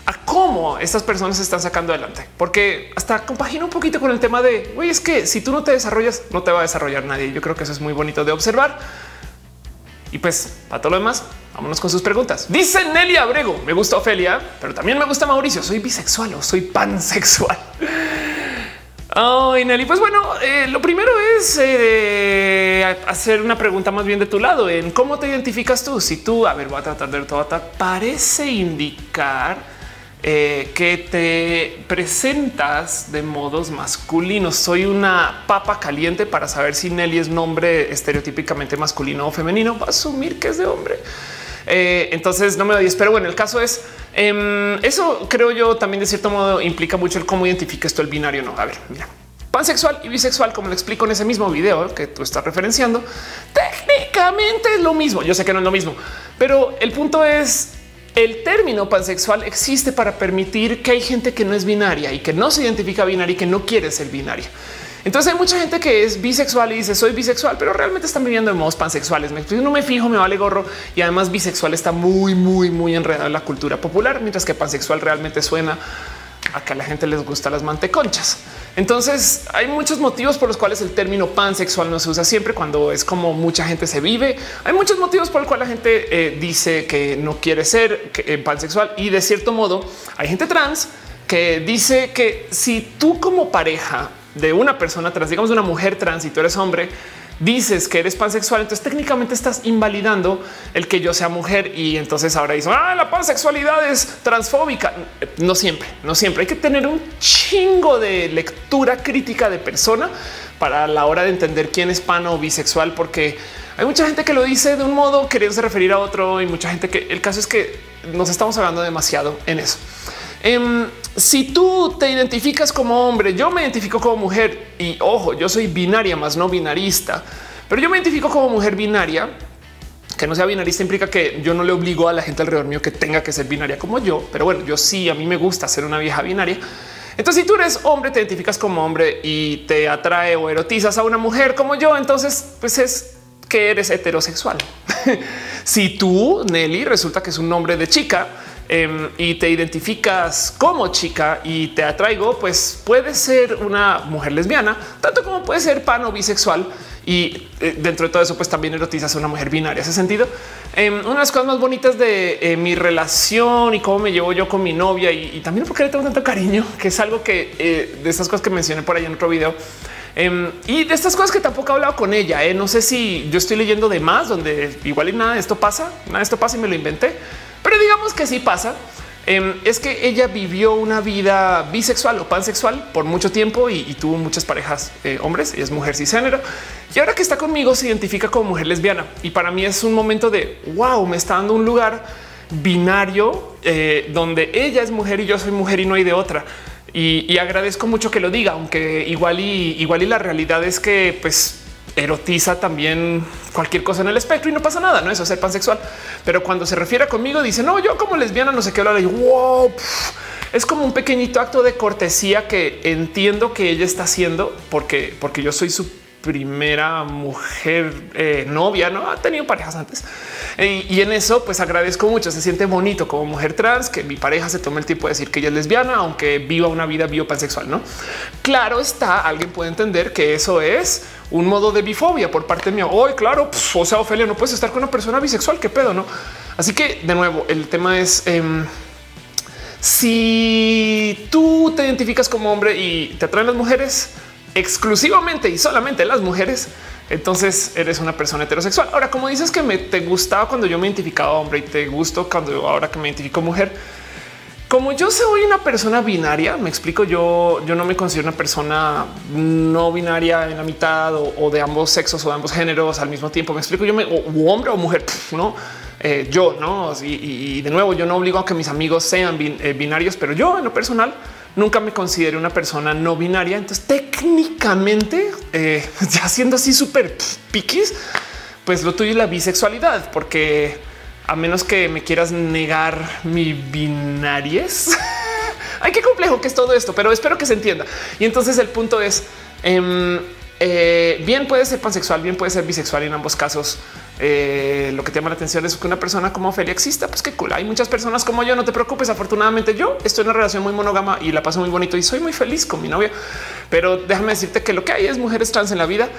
a cómo estas personas se están sacando adelante, porque hasta compagino un poquito con el tema de güey, es que si tú no te desarrollas, no te va a desarrollar nadie. Yo creo que eso es muy bonito de observar. Y pues para todo lo demás, vámonos con sus preguntas. Dice Nelly Abrego: me gusta Ophelia, pero también me gusta Mauricio. Soy bisexual o soy pansexual. Ay, Nelly, pues bueno, lo primero es hacer una pregunta más bien de tu lado en cómo te identificas tú. Si tú, a ver, voy a tratar de todo, parece indicar que te presentas de modos masculinos. Soy una papa caliente para saber si Nelly es nombre estereotípicamente masculino o femenino. Va a asumir que es de hombre. Entonces no me doy, pero bueno, el caso es eso. Creo yo también de cierto modo implica mucho el cómo identificas tú el binario. No, a ver, mira, pansexual y bisexual, como lo explico en ese mismo video que tú estás referenciando, técnicamente es lo mismo. Yo sé que no es lo mismo, pero el punto es el término pansexual existe para permitir que hay gente que no es binaria y que no se identifica binaria y que no quiere ser binaria. Entonces hay mucha gente que es bisexual y dice soy bisexual, pero realmente están viviendo en modos pansexuales. Me explico, no me fijo, me vale gorro. Y además bisexual está muy enredado en la cultura popular, mientras que pansexual realmente suena a que a la gente les gusta las manteconchas. Entonces hay muchos motivos por los cuales el término pansexual no se usa siempre cuando es como mucha gente se vive. Hay muchos motivos por el cual la gente dice que no quiere ser pansexual. Y de cierto modo hay gente trans que dice que si tú como pareja de una persona trans, digamos una mujer trans, y tú eres hombre, dices que eres pansexual, entonces técnicamente estás invalidando el que yo sea mujer. Y entonces ahora dicen la pansexualidad es transfóbica. No siempre, no siempre. Hay que tener un chingo de lectura crítica de persona para la hora de entender quién es pan o bisexual, porque hay mucha gente que lo dice de un modo queriéndose referir a otro y mucha gente que el caso es que nos estamos hablando demasiado en eso. Si tú te identificas como hombre, yo me identifico como mujer y ojo, yo soy binaria más no binarista, pero yo me identifico como mujer binaria. Que no sea binarista implica que yo no le obligo a la gente alrededor mío que tenga que ser binaria como yo, pero bueno, yo sí, a mí me gusta ser una vieja binaria. Entonces, si tú eres hombre, te identificas como hombre y te atrae o erotizas a una mujer como yo, entonces pues es que eres heterosexual. Si tú, Nelly, resulta que es un nombre de chica y te identificas como chica y te atraigo, pues puedes ser una mujer lesbiana, tanto como puede ser pan o bisexual. Y dentro de todo eso, pues también erotizas a una mujer binaria. Ese sentido, una de las cosas más bonitas de mi relación y cómo me llevo yo con mi novia y también porque le tengo tanto cariño, que es algo que de estas cosas que mencioné por ahí en otro video. Y de estas cosas que tampoco he hablado con ella. No sé si yo estoy leyendo de más, donde igual y nada de esto pasa, y me lo inventé, pero digamos que sí pasa. Es que ella vivió una vida bisexual o pansexual por mucho tiempo y tuvo muchas parejas hombres, y es mujer cisgénero. Y ahora que está conmigo se identifica como mujer lesbiana. Y para mí es un momento de wow, me está dando un lugar binario donde ella es mujer y yo soy mujer y no hay de otra. Y agradezco mucho que lo diga, aunque igual y la realidad es que pues erotiza también cualquier cosa en el espectro y no pasa nada. No, eso es ser pansexual. Pero cuando se refiere conmigo dice no, yo como lesbiana no sé qué hablar. Y wow, es como un pequeñito acto de cortesía que entiendo que ella está haciendo porque yo soy su primera mujer novia. No ha tenido parejas antes y en eso pues agradezco mucho. Se siente bonito como mujer trans que mi pareja se tome el tiempo de decir que ella es lesbiana, aunque viva una vida biopansexual. No, claro está, alguien puede entender que eso es un modo de bifobia por parte mía. Hoy, claro, pues, o sea, Ophelia, no puedes estar con una persona bisexual. Qué pedo, no? Así que de nuevo, el tema es si tú te identificas como hombre y te atraen las mujeres exclusivamente y solamente las mujeres, entonces eres una persona heterosexual. Ahora, como dices que te gustaba cuando yo me identificaba hombre y te gusto cuando ahora que me identifico mujer, Como yo soy una persona binaria, me explico, yo no me considero una persona no binaria en la mitad o de ambos sexos o de ambos géneros al mismo tiempo. Me explico, yo me o hombre o mujer, no yo, no. Y de nuevo, yo no obligo a que mis amigos sean binarios, pero yo en lo personal nunca me consideré una persona no binaria. Entonces, técnicamente, ya siendo así súper piquis, pues lo tuyo es la bisexualidad, porque a menos que me quieras negar mi binariez. Ay, qué complejo que es todo esto, pero espero que se entienda. Y entonces el punto es bien puede ser pansexual, bien puede ser bisexual. En ambos casos, lo que te llama la atención es que una persona como Ophelia exista. Pues qué cool. Hay muchas personas como yo. No te preocupes. Afortunadamente, yo estoy en una relación muy monógama y la paso muy bonito y soy muy feliz con mi novia. Pero déjame decirte que lo que hay es mujeres trans en la vida,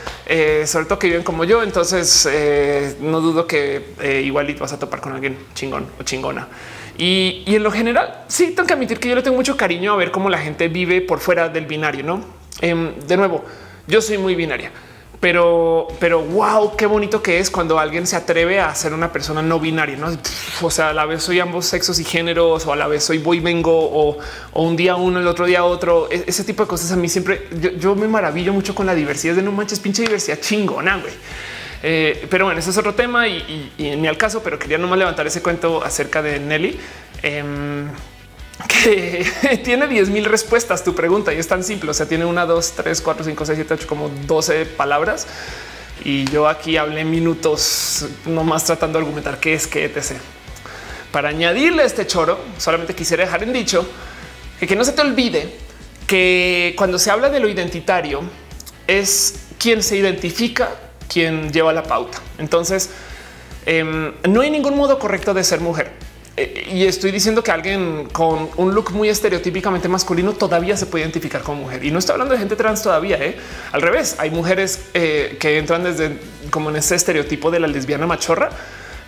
sobre todo que viven como yo. Entonces no dudo que igualito vas a topar con alguien chingón o chingona. Y en lo general, sí tengo que admitir que yo le tengo mucho cariño a ver cómo la gente vive por fuera del binario, ¿no? De nuevo, yo soy muy binaria, pero wow, qué bonito que es cuando alguien se atreve a ser una persona no binaria, ¿no? O sea, a la vez soy ambos sexos y géneros, o a la vez soy voy vengo, o un día uno, el otro día otro. Ese tipo de cosas a mí siempre yo me maravillo mucho con la diversidad. De no manches, pinche diversidad chingona, güey. Pero bueno, ese es otro tema y ni al caso, pero quería nomás levantar ese cuento acerca de Nelly, que tiene 10,000 respuestas tu pregunta y es tan simple. O sea, tiene 1, 2, 3, 4, 5, 6, 7, 8, como 12 palabras. Y yo aquí hablé minutos nomás tratando de argumentar qué es que etc. Para añadirle a este choro, solamente quisiera dejar en dicho que no se te olvide que cuando se habla de lo identitario es quien se identifica, quien lleva la pauta. Entonces no hay ningún modo correcto de ser mujer. Y estoy diciendo que alguien con un look muy estereotípicamente masculino todavía se puede identificar como mujer. Y no estoy hablando de gente trans todavía, ¿eh? Al revés, hay mujeres que entran desde como en ese estereotipo de la lesbiana machorra,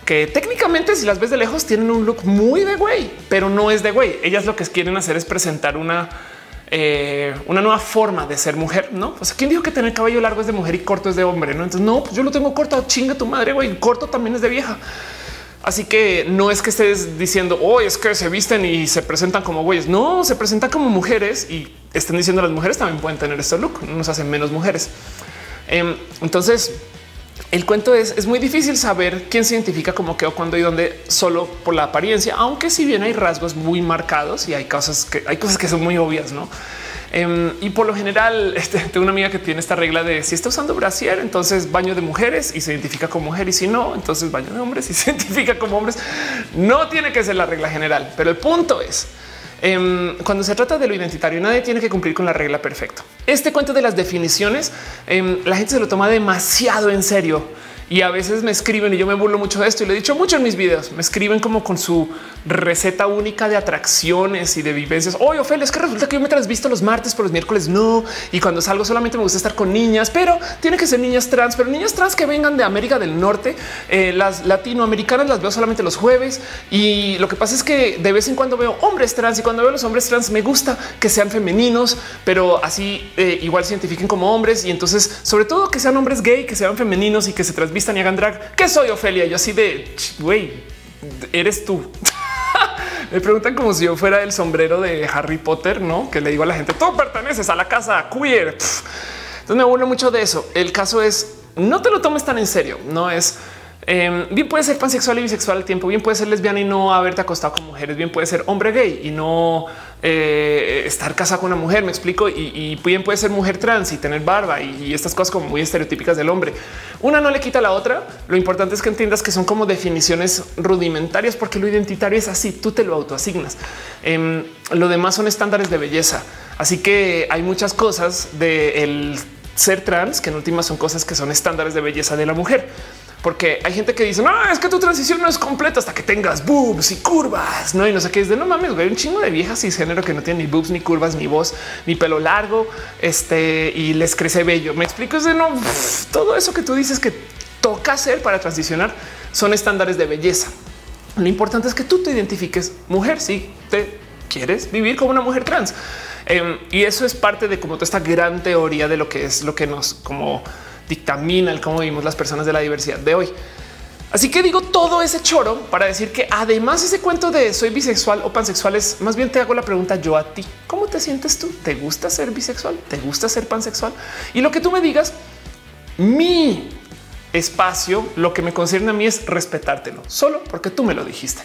que técnicamente si las ves de lejos tienen un look muy de güey, pero no es de güey. Ellas lo que quieren hacer es presentar una nueva forma de ser mujer, ¿no? O sea, ¿quién dijo que tener cabello largo es de mujer y corto es de hombre? No, entonces no, pues yo lo tengo corto, chinga tu madre, güey, corto también es de vieja. Así que no es que estés diciendo hoy es que se visten y se presentan como güeyes. No, se presentan como mujeres y están diciendo las mujeres también pueden tener este look. No nos hacen menos mujeres. Entonces el cuento es muy difícil saber quién se identifica como qué o cuándo y dónde solo por la apariencia, aunque si bien hay rasgos muy marcados y hay cosas que son muy obvias, ¿no? Y por lo general tengo una amiga que tiene esta regla de si está usando brasier, entonces baño de mujeres y se identifica como mujer, y si no, entonces baño de hombres y se identifica como hombres. No tiene que ser la regla general, pero el punto es cuando se trata de lo identitario, nadie tiene que cumplir con la regla perfecta. Este cuento de las definiciones, la gente se lo toma demasiado en serio. Y a veces me escriben, y yo me burlo mucho de esto y lo he dicho mucho en mis videos, me escriben como con su receta única de atracciones y de vivencias. Oye, Ophelia, es que resulta que yo me transvisto los martes, pero los miércoles no. Y cuando salgo solamente me gusta estar con niñas, pero tiene que ser niñas trans, pero niñas trans que vengan de América del Norte. Las latinoamericanas las veo solamente los jueves. Y lo que pasa es que de vez en cuando veo hombres trans, y cuando veo los hombres trans me gusta que sean femeninos, pero así igual se identifiquen como hombres. Y entonces, sobre todo, que sean hombres gay, que sean femeninos y que se transvisten vistan y hagan drag. ¿Qué soy, Ophelia? Yo así de güey, eres tú. Me preguntan como si yo fuera el sombrero de Harry Potter, ¿no? Que le digo a la gente, tú perteneces a la casa queer. Entonces me burlo mucho de eso. El caso es, no te lo tomes tan en serio. No es bien puede ser pansexual y bisexual al tiempo, bien puede ser lesbiana y no haberte acostado con mujeres, bien puede ser hombre gay y no estar casado con una mujer, me explico, y bien puede ser mujer trans y tener barba y estas cosas como muy estereotípicas del hombre. Una no le quita a la otra. Lo importante es que entiendas que son como definiciones rudimentarias, porque lo identitario es así, tú te lo autoasignas. Lo demás son estándares de belleza, así que hay muchas cosas del ser trans que en últimas son cosas que son estándares de belleza de la mujer. Porque hay gente que dice, no, es que tu transición no es completa hasta que tengas boobs y curvas, ¿no? Y no sé qué es de no mames, güey, un chingo de viejas cisgénero que no tiene ni boobs, ni curvas, ni voz, ni pelo largo, y les crece vello. Me explico, es de no, todo eso que tú dices que toca hacer para transicionar son estándares de belleza. Lo importante es que tú te identifiques mujer, si te quieres vivir como una mujer trans. Y eso es parte de como toda esta gran teoría de lo que nos como dictamina el cómo vivimos las personas de la diversidad de hoy. Así que digo todo ese choro para decir que además ese cuento de soy bisexual o pansexual es más bien te hago la pregunta yo a ti. ¿Cómo te sientes tú? ¿Te gusta ser bisexual? ¿Te gusta ser pansexual? Y lo que tú me digas, mi espacio, lo que me concierne a mí es respetártelo solo porque tú me lo dijiste.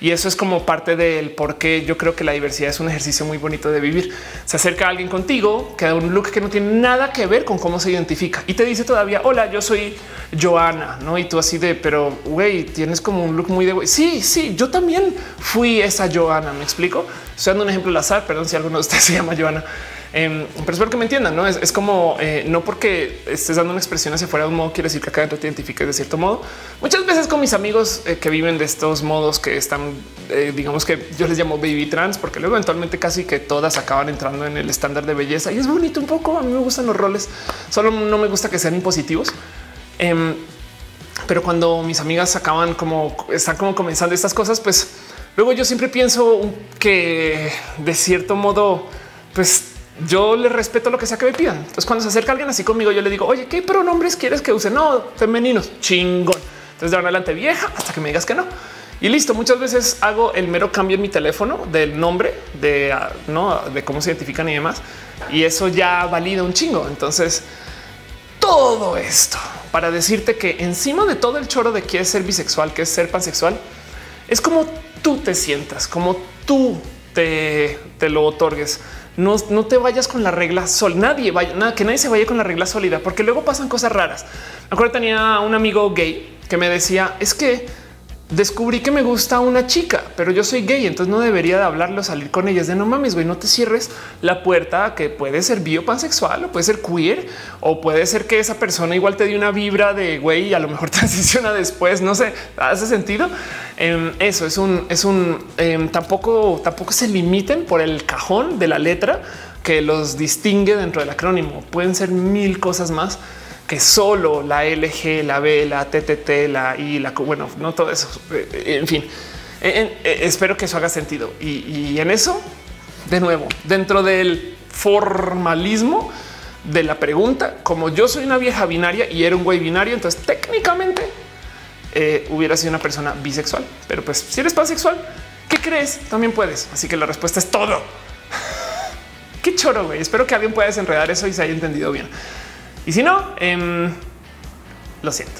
Y eso es como parte del por qué yo creo que la diversidad es un ejercicio muy bonito de vivir. Se acerca a alguien contigo que da un look que no tiene nada que ver con cómo se identifica y te dice todavía hola, yo soy Joana, ¿no? Y tú así de pero güey, tienes como un look muy de güey. Sí, yo también fui esa Joana. Me explico. Estoy dando un ejemplo al azar. Perdón si alguno de ustedes se llama Joana, pero espero que me entiendan. No es como no porque estés dando una expresión hacia afuera de un modo, quiere decir que acá dentro te identifiques de cierto modo. Muchas veces con mis amigos que viven de estos modos que están, digamos que yo les llamo baby trans, porque luego eventualmente casi que todas acaban entrando en el estándar de belleza y es bonito un poco. A mí me gustan los roles, solo no me gusta que sean impositivos. Pero cuando mis amigas acaban como están como comenzando estas cosas, pues luego yo siempre pienso que de cierto modo, pues yo les respeto lo que sea que me pidan. Entonces cuando se acerca alguien así conmigo, yo le digo, oye, ¿qué pronombres quieres que use? No, femeninos. Chingón. Entonces de ahora en adelante, vieja, hasta que me digas que no. Y listo. Muchas veces hago el mero cambio en mi teléfono del nombre de no de cómo se identifican y demás. Y eso ya valida un chingo. Entonces todo esto para decirte que encima de todo el choro de qué es ser bisexual, qué es ser pansexual, es como tú te sientas, como tú te lo otorgues. No te vayas con la regla sólida. Que nadie se vaya con la regla sólida, porque luego pasan cosas raras. Me acuerdo que tenía un amigo gay que me decía es que descubrí que me gusta una chica, pero yo soy gay, entonces no debería de hablarlo, salir con ellas. De no mames, güey, no te cierres la puerta a que puede ser biopansexual o puede ser queer o puede ser que esa persona igual te dé una vibra de güey y a lo mejor transiciona después. No sé, hace sentido. Eso es tampoco se limiten por el cajón de la letra que los distingue dentro del acrónimo. Pueden ser mil cosas más que solo la LG, la B, la TTT, la I, la bueno, no todo eso. En fin, espero que eso haga sentido. Y en eso, de nuevo, dentro del formalismo de la pregunta, como yo soy una vieja binaria y era un güey binario, entonces técnicamente hubiera sido una persona bisexual. Pero pues si eres pansexual, ¿qué crees? También puedes. Así que la respuesta es todo. Qué choro, güey. Espero que alguien pueda desenredar eso y se haya entendido bien. Y si no, lo siento.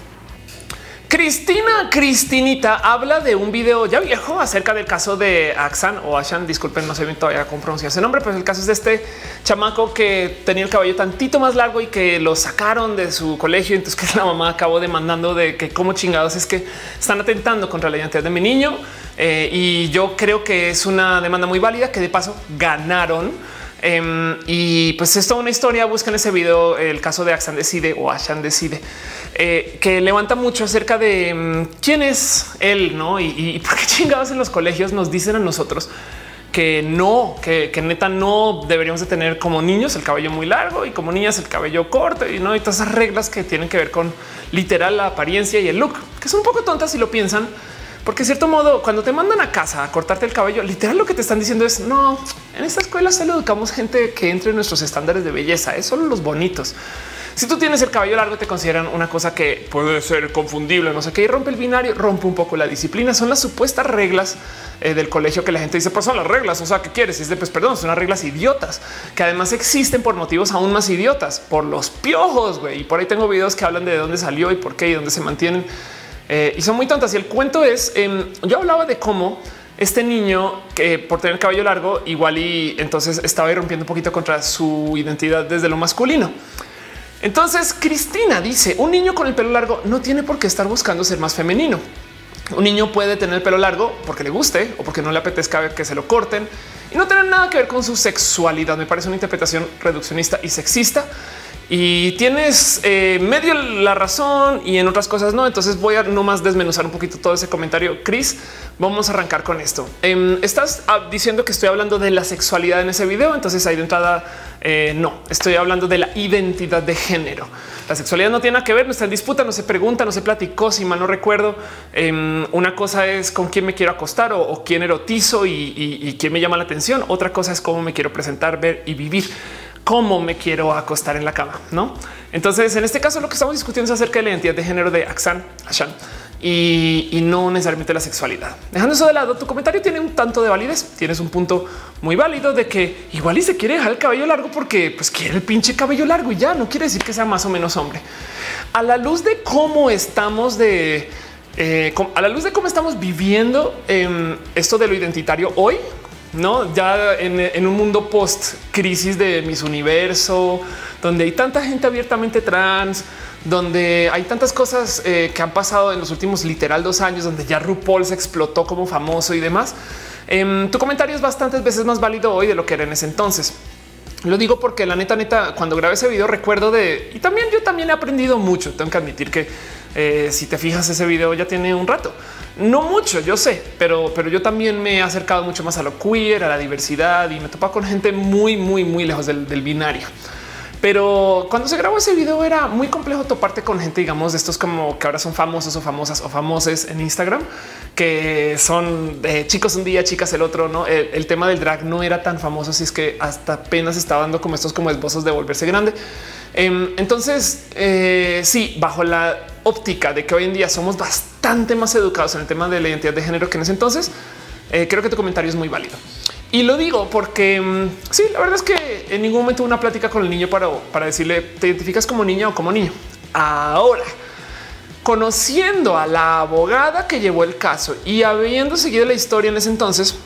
Cristinita habla de un video ya viejo acerca del caso de Axan o Axan. Disculpen, no sé bien todavía cómo pronunciar ese nombre, pero el caso es de este chamaco que tenía el cabello tantito más largo y que lo sacaron de su colegio. Entonces que la mamá acabó demandando de que cómo chingados es que están atentando contra la identidad de mi niño. Y yo creo que es una demanda muy válida que de paso ganaron. Y pues es toda una historia. Busquen ese video. El caso de Axan decide o Axan decide que levanta mucho acerca de quién es él, ¿no? Y por qué chingados en los colegios nos dicen a nosotros que neta no deberíamos de tener como niños el cabello muy largo y como niñas el cabello corto y no y todas esas reglas que tienen que ver con literal la apariencia y el look, que son un poco tontas si lo piensan, porque de cierto modo, cuando te mandan a casa a cortarte el cabello, literal lo que te están diciendo es no, en esta escuela solo educamos gente que entre en nuestros estándares de belleza, es solo los bonitos. Si tú tienes el cabello largo, te consideran una cosa que puede ser confundible, no sé qué, y rompe el binario, rompe un poco la disciplina. Son las supuestas reglas del colegio que la gente dice, pues son las reglas, o sea, ¿qué quieres? Y es de, pues perdón, son las reglas idiotas, que además existen por motivos aún más idiotas, por los piojos, güey. Y por ahí tengo videos que hablan de dónde salió y por qué y dónde se mantienen. Y son muy tontas. Y el cuento es yo hablaba de cómo este niño que por tener cabello largo igual y entonces estaba irrumpiendo un poquito contra su identidad desde lo masculino. Entonces Cristina dice un niño con el pelo largo no tiene por qué estar buscando ser más femenino. Un niño puede tener el pelo largo porque le guste o porque no le apetezca que se lo corten y no tener nada que ver con su sexualidad. Me parece una interpretación reduccionista y sexista. Y tienes medio la razón y en otras cosas no. Entonces voy a nomás desmenuzar un poquito todo ese comentario. Chris, vamos a arrancar con esto. Estás diciendo que estoy hablando de la sexualidad en ese video. Entonces ahí de entrada no estoy hablando de la identidad de género. La sexualidad no tiene nada que ver, no está en disputa, no se pregunta, no se platicó. Si mal no recuerdo, una cosa es con quién me quiero acostar o quién erotizo y quién me llama la atención. Otra cosa es cómo me quiero presentar, ver y vivir. cómo me quiero acostar en la cama, ¿no? Entonces, en este caso, lo que estamos discutiendo es acerca de la identidad de género de Axan, Axan y no necesariamente la sexualidad. Dejando eso de lado, tu comentario tiene un tanto de validez. Tienes un punto muy válido de que igual y se quiere dejar el cabello largo porque pues quiere el pinche cabello largo y ya no quiere decir que sea más o menos hombre. A la luz de cómo estamos viviendo esto de lo identitario hoy, no, ya en un mundo post crisis de Miss Universo, donde hay tanta gente abiertamente trans, donde hay tantas cosas que han pasado en los últimos literal 2 años, donde ya RuPaul se explotó como famoso y demás. Tu comentario es bastantes veces más válido hoy de lo que era en ese entonces. Lo digo porque la neta, cuando grabé ese video recuerdo de, y también yo también he aprendido mucho. Tengo que admitir que si te fijas, ese video ya tiene un rato, no mucho, yo sé, pero yo también me he acercado mucho más a lo queer, a la diversidad, y me topa con gente muy lejos del binario. Pero cuando se grabó ese video era muy complejo toparte con gente, digamos, de estos como que ahora son famosos o famosas o famosos en Instagram, que son chicos un día, chicas el otro. No, el tema del drag no era tan famoso, así es que hasta apenas estaba dando como estos como esbozos de volverse grande. Entonces sí, bajo la óptica de que hoy en día somos bastante más educados en el tema de la identidad de género que en ese entonces, creo que tu comentario es muy válido. Y lo digo porque sí, la verdad es que en ningún momento una plática con el niño para decirle te identificas como niña o como niño. Ahora, conociendo a la abogada que llevó el caso y habiendo seguido la historia en ese entonces,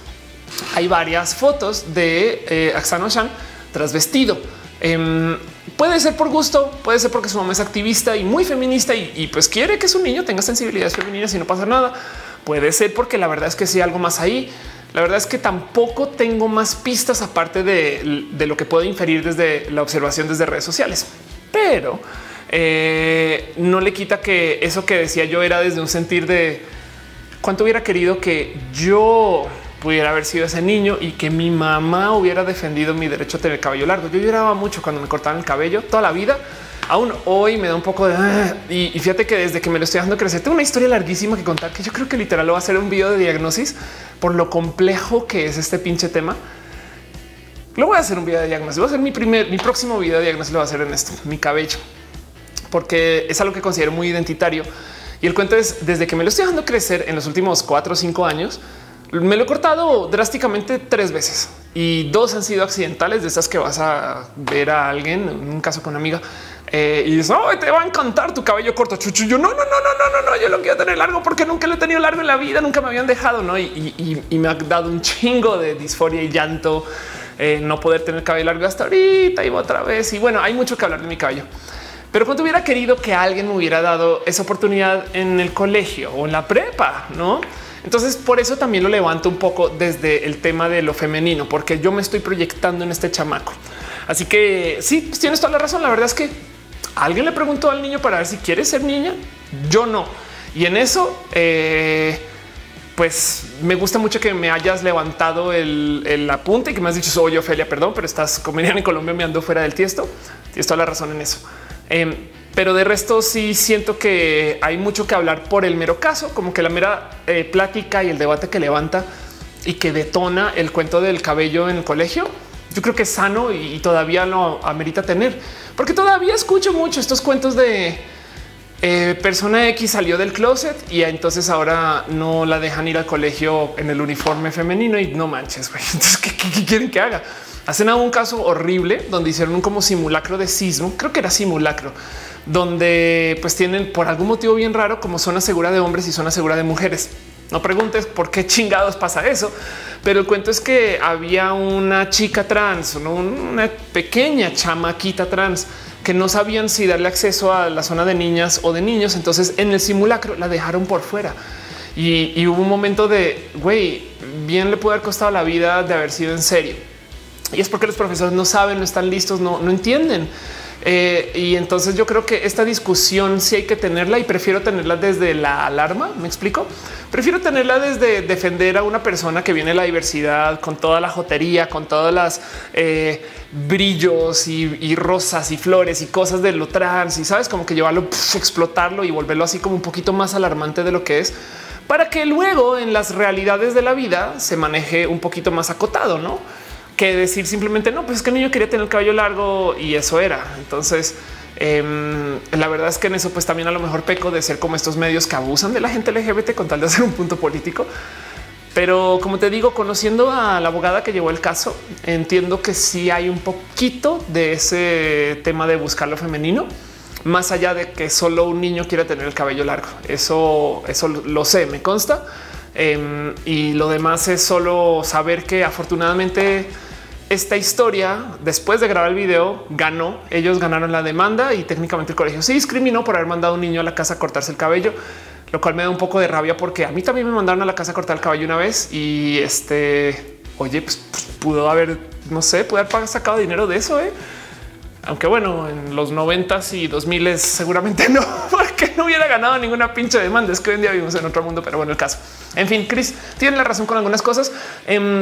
hay varias fotos de Axan Axan trasvestido. Puede ser por gusto, puede ser porque su mamá es activista y muy feminista y pues quiere que su niño tenga sensibilidades femeninas y no pasa nada. Puede ser porque la verdad es que sí, algo más ahí. La verdad es que tampoco tengo más pistas aparte de lo que puedo inferir desde la observación desde redes sociales, pero no le quita que eso que decía yo era desde un sentir de cuánto hubiera querido que yo pudiera haber sido ese niño y que mi mamá hubiera defendido mi derecho a tener cabello largo. Yo lloraba mucho cuando me cortaban el cabello toda la vida. Aún hoy me da un poco de y fíjate que desde que me lo estoy dejando crecer tengo una historia larguísima que contar, que yo creo que literal lo va a hacer un video de Diagno-Cis por lo complejo que es este pinche tema. Lo voy a hacer un video de Diagno-Cis, voy a hacer mi próximo video de Diagno-Cis, lo voy a hacer en esto, mi cabello, porque es algo que considero muy identitario. Y el cuento es desde que me lo estoy dejando crecer en los últimos 4 o 5 años, me lo he cortado drásticamente 3 veces y 2 han sido accidentales, de esas que vas a ver a alguien, en un caso con una amiga. Y dices, oh, te va a encantar tu cabello corto, chuchu. Yo no, yo lo quiero tener largo porque nunca lo he tenido largo en la vida, nunca me habían dejado, ¿no? Y me ha dado un chingo de disforia y llanto no poder tener cabello largo hasta ahorita y otra vez. Y bueno, hay mucho que hablar de mi cabello, pero cuánto hubiera querido que alguien me hubiera dado esa oportunidad en el colegio o en la prepa, ¿no? Entonces por eso también lo levanto un poco desde el tema de lo femenino, porque yo me estoy proyectando en este chamaco. Así que sí, pues tienes toda la razón. La verdad es que alguien le preguntó al niño para ver si quiere ser niña. Yo no. Y en eso, pues me gusta mucho que me hayas levantado el apunte y que me has dicho, soy Ophelia, perdón, pero estás como en Colombia, me ando fuera del tiesto. Tienes toda la razón en eso. Pero de resto sí siento que hay mucho que hablar por el mero caso, como que la mera plática y el debate que levanta y que detona el cuento del cabello en el colegio. Yo creo que es sano y todavía lo amerita tener, porque todavía escucho mucho estos cuentos de persona X salió del closet y entonces ahora no la dejan ir al colegio en el uniforme femenino y no manches, güey. Entonces, ¿qué quieren que haga? Hacen aún un caso horrible donde hicieron un como simulacro de sismo. Creo que era simulacro, donde pues tienen por algún motivo bien raro como zona segura de hombres y zona segura de mujeres. No preguntes por qué chingados pasa eso, pero el cuento es que había una chica trans, ¿no? Una pequeña chamaquita trans que no sabían si darle acceso a la zona de niñas o de niños. Entonces en el simulacro la dejaron por fuera y hubo un momento de güey, bien le puede haber costado la vida de haber sido en serio. Y es porque los profesores no saben, no están listos, no entienden. Y entonces yo creo que esta discusión sí hay que tenerla y prefiero tenerla desde la alarma. ¿Me explico? Prefiero tenerla desde defender a una persona que viene de la diversidad con toda la jotería, con todas las brillos y rosas y flores y cosas de lo trans y sabes, como que llevarlo, explotarlo y volverlo así como un poquito más alarmante de lo que es, para que luego en las realidades de la vida se maneje un poquito más acotado, ¿no? que decir simplemente no, pues es que no, yo quería tener el cabello largo y eso era. Entonces la verdad es que en eso pues también a lo mejor peco de ser como estos medios que abusan de la gente LGBT con tal de hacer un punto político. Pero como te digo, conociendo a la abogada que llevó el caso, entiendo que sí hay un poquito de ese tema de buscar lo femenino, más allá de que solo un niño quiera tener el cabello largo. Eso lo sé, me consta. Y lo demás es solo saber que afortunadamente esta historia, después de grabar el video, ganó. Ellos ganaron la demanda y técnicamente el colegio se discriminó por haber mandado a un niño a la casa a cortarse el cabello, lo cual me da un poco de rabia porque a mí también me mandaron a la casa a cortar el cabello una vez y oye, pues pudo haber, no sé, pudo haber sacado dinero de eso, aunque bueno, en los 90s y 2000s seguramente no, porque no hubiera ganado ninguna pinche demanda. Es que hoy en día vivimos en otro mundo, pero bueno, el caso. En fin, Chris tiene la razón con algunas cosas.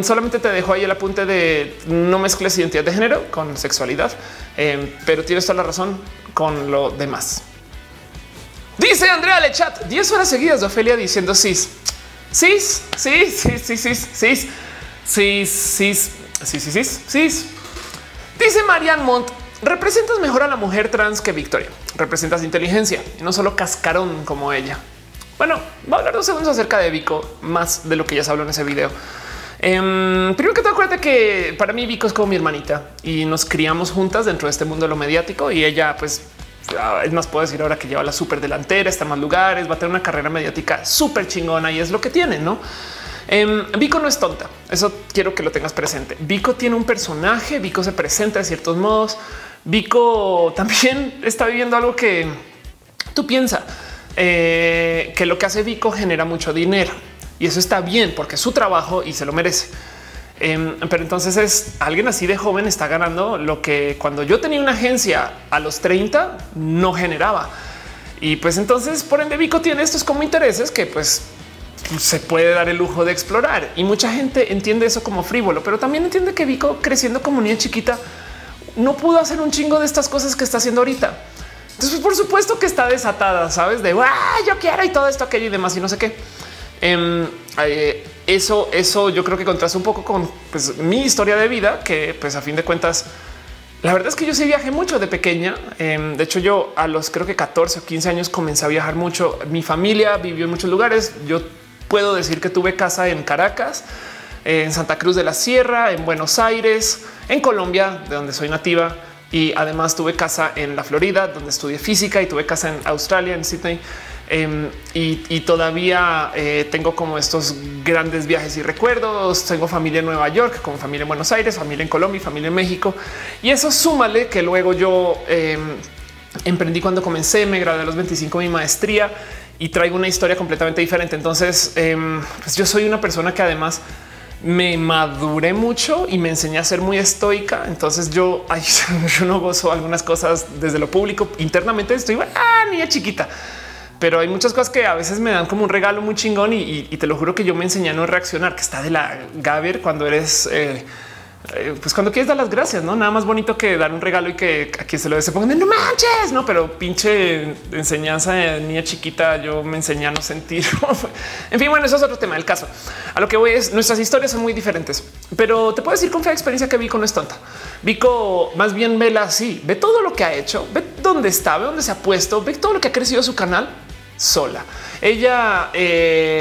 Solamente te dejo ahí el apunte de no mezcles identidad de género con sexualidad, pero tienes toda la razón con lo demás. Dice Andrea Lechat, 10 horas seguidas de Ophelia diciendo cis. Dice Marianne Montt, representas mejor a la mujer trans que Victoria. Representas inteligencia y no solo cascarón como ella. Bueno, voy a hablar 2 segundos acerca de Vico, más de lo que ya se habló en ese video. Primero que todo, acuérdate que para mí Vico es como mi hermanita y nos criamos juntas dentro de este mundo de lo mediático y ella, pues, es más, puedo decir ahora que lleva la súper delantera, está en más lugares, va a tener una carrera mediática súper chingona y es lo que tiene, ¿no? Vico no es tonta. Eso quiero que lo tengas presente. Vico tiene un personaje, Vico se presenta de ciertos modos. Vico también está viviendo algo que tú piensas que lo que hace Vico genera mucho dinero y eso está bien porque es su trabajo y se lo merece. Pero entonces es alguien así de joven está ganando lo que cuando yo tenía una agencia a los 30 no generaba. Y pues entonces por ende Vico tiene estos como intereses que pues se puede dar el lujo de explorar y mucha gente entiende eso como frívolo, pero también entiende que Vico creciendo como niña chiquita no pudo hacer un chingo de estas cosas que está haciendo ahorita. Entonces, pues, por supuesto que está desatada, sabes, de yo quiero y todo esto, aquello y demás y no sé qué. Eso yo creo que contrasta un poco con pues, mi historia de vida, que pues a fin de cuentas, la verdad es que yo sí viajé mucho de pequeña. De hecho, yo a los creo que 14 o 15 años comencé a viajar mucho. Mi familia vivió en muchos lugares. Yo puedo decir que tuve casa en Caracas, en Santa Cruz de la Sierra, en Buenos Aires, en Colombia, de donde soy nativa. Y además tuve casa en la Florida, donde estudié física y tuve casa en Australia, en Sydney. Y todavía tengo como estos grandes viajes y recuerdos. Tengo familia en Nueva York, como familia en Buenos Aires, familia en Colombia y familia en México. Y eso súmale que luego yo emprendí cuando comencé, me gradué a los 25 mi maestría y traigo una historia completamente diferente. Entonces pues yo soy una persona que además me maduré mucho y me enseñé a ser muy estoica. Entonces yo no gozo algunas cosas desde lo público. Internamente estoy niña chiquita, pero hay muchas cosas que a veces me dan como un regalo muy chingón y te lo juro que yo me enseñé a no reaccionar, que está de la Gaber cuando eres pues cuando quieres dar las gracias, no nada más bonito que dar un regalo y que a quien se lo dé se pongan de no manches, no, pero pinche enseñanza de niña chiquita. Yo me enseñé a no sentir. En fin, bueno, eso es otro tema del caso. A lo que voy es nuestras historias son muy diferentes, pero te puedo decir con fe de experiencia que Vico no es tonta. Vico más bien vela así, ve todo lo que ha hecho, ve dónde está, ve dónde se ha puesto, ve todo lo que ha crecido su canal sola. Ella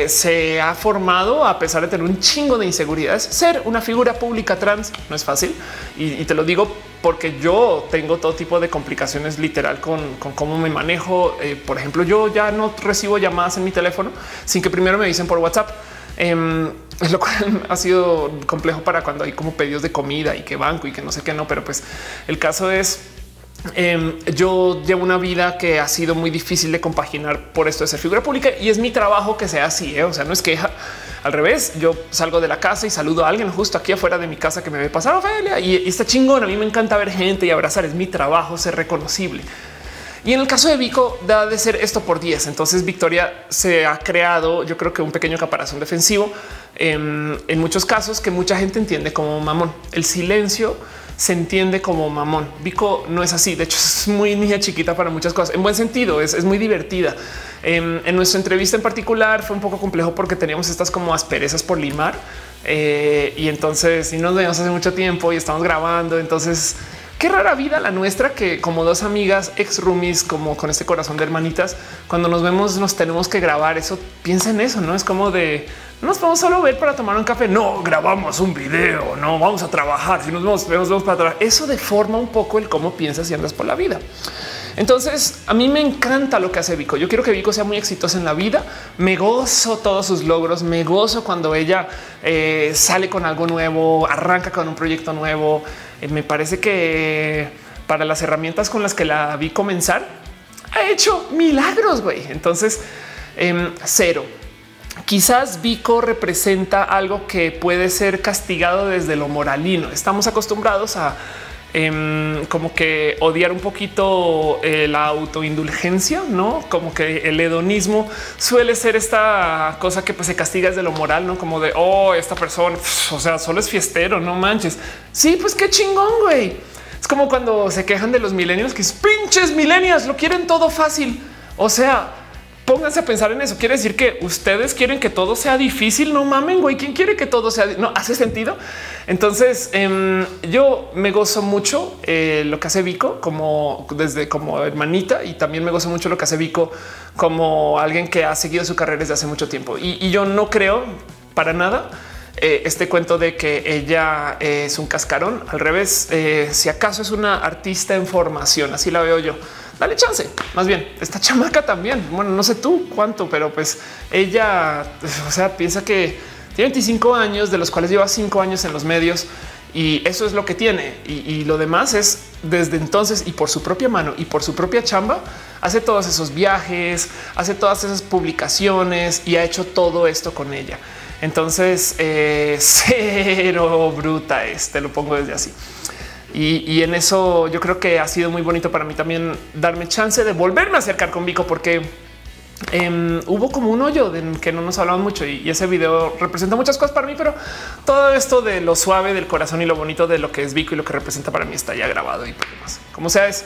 se ha formado a pesar de tener un chingo de inseguridades. Ser una figura pública trans no es fácil y te lo digo porque yo tengo todo tipo de complicaciones literal con cómo me manejo. Por ejemplo, yo ya no recibo llamadas en mi teléfono sin que primero me dicen por WhatsApp. Lo cual ha sido complejo para cuando hay como pedidos de comida y que banco y que no sé qué, no, pero pues el caso es yo llevo una vida que ha sido muy difícil de compaginar por esto de ser figura pública y es mi trabajo que sea así. O sea, no es queja, al revés. Yo salgo de la casa y saludo a alguien justo aquí afuera de mi casa que me ve pasar, Ophelia, y está chingón. A mí me encanta ver gente y abrazar. Es mi trabajo ser reconocible. Y en el caso de Vico da de ser esto por 10. Entonces Victoria se ha creado, yo creo que un pequeño caparazón defensivo en muchos casos que mucha gente entiende como mamón. El silencio se entiende como mamón. Vico no es así. De hecho, es muy niña chiquita para muchas cosas. En buen sentido, es muy divertida. En nuestra entrevista en particular fue un poco complejo porque teníamos estas como asperezas por limar. Y entonces no nos veíamos hace mucho tiempo y estamos grabando. Entonces, qué rara vida la nuestra, que como dos amigas ex roomies, como con este corazón de hermanitas, cuando nos vemos nos tenemos que grabar. Eso, piensa en eso, no es como de no nos vamos solo a ver para tomar un café. No grabamos un video, no vamos a trabajar. Si nos vemos para trabajar, eso deforma un poco el cómo piensas y andas por la vida. Entonces a mí me encanta lo que hace Vico. Yo quiero que Vico sea muy exitosa en la vida. Me gozo todos sus logros. Me gozo cuando ella sale con algo nuevo, arranca con un proyecto nuevo. Me parece que para las herramientas con las que la vi comenzar, ha hecho milagros, güey. Entonces, cero. Quizás Vico representa algo que puede ser castigado desde lo moralino. Estamos acostumbrados a como que odiar un poquito la autoindulgencia, ¿no? Como que el hedonismo suele ser esta cosa que pues se castiga desde lo moral, ¿no? Como de, oh, esta persona, o sea, solo es fiestero, no manches. Sí, pues qué chingón, güey. Es como cuando se quejan de los millennials, que es pinches millennials, lo quieren todo fácil. O sea, pónganse a pensar en eso. Quiere decir que ustedes quieren que todo sea difícil. No mamen, güey. ¿Quién quiere que todo sea? No hace sentido. Entonces yo me gozo mucho lo que hace Vico como desde como hermanita, y también me gozo mucho lo que hace Vico como alguien que ha seguido su carrera desde hace mucho tiempo. Y yo no creo para nada este cuento de que ella es un cascarón. Al revés, si acaso es una artista en formación, así la veo yo. Dale chance. Más bien, esta chamaca también. Bueno, no sé tú cuánto, pero pues ella, o sea, piensa que tiene 25 años, de los cuales lleva 5 años en los medios, y eso es lo que tiene. Y lo demás es desde entonces, y por su propia mano y por su propia chamba, hace todos esos viajes, hace todas esas publicaciones y ha hecho todo esto con ella. Entonces, cero bruta es, te lo pongo desde así. Y en eso yo creo que ha sido muy bonito para mí también darme chance de volverme a acercar con Vico, porque hubo como un hoyo en que no nos hablaban mucho, y ese video representa muchas cosas para mí, pero todo esto de lo suave del corazón y lo bonito de lo que es Vico y lo que representa para mí está ya grabado y demás. Como sea, es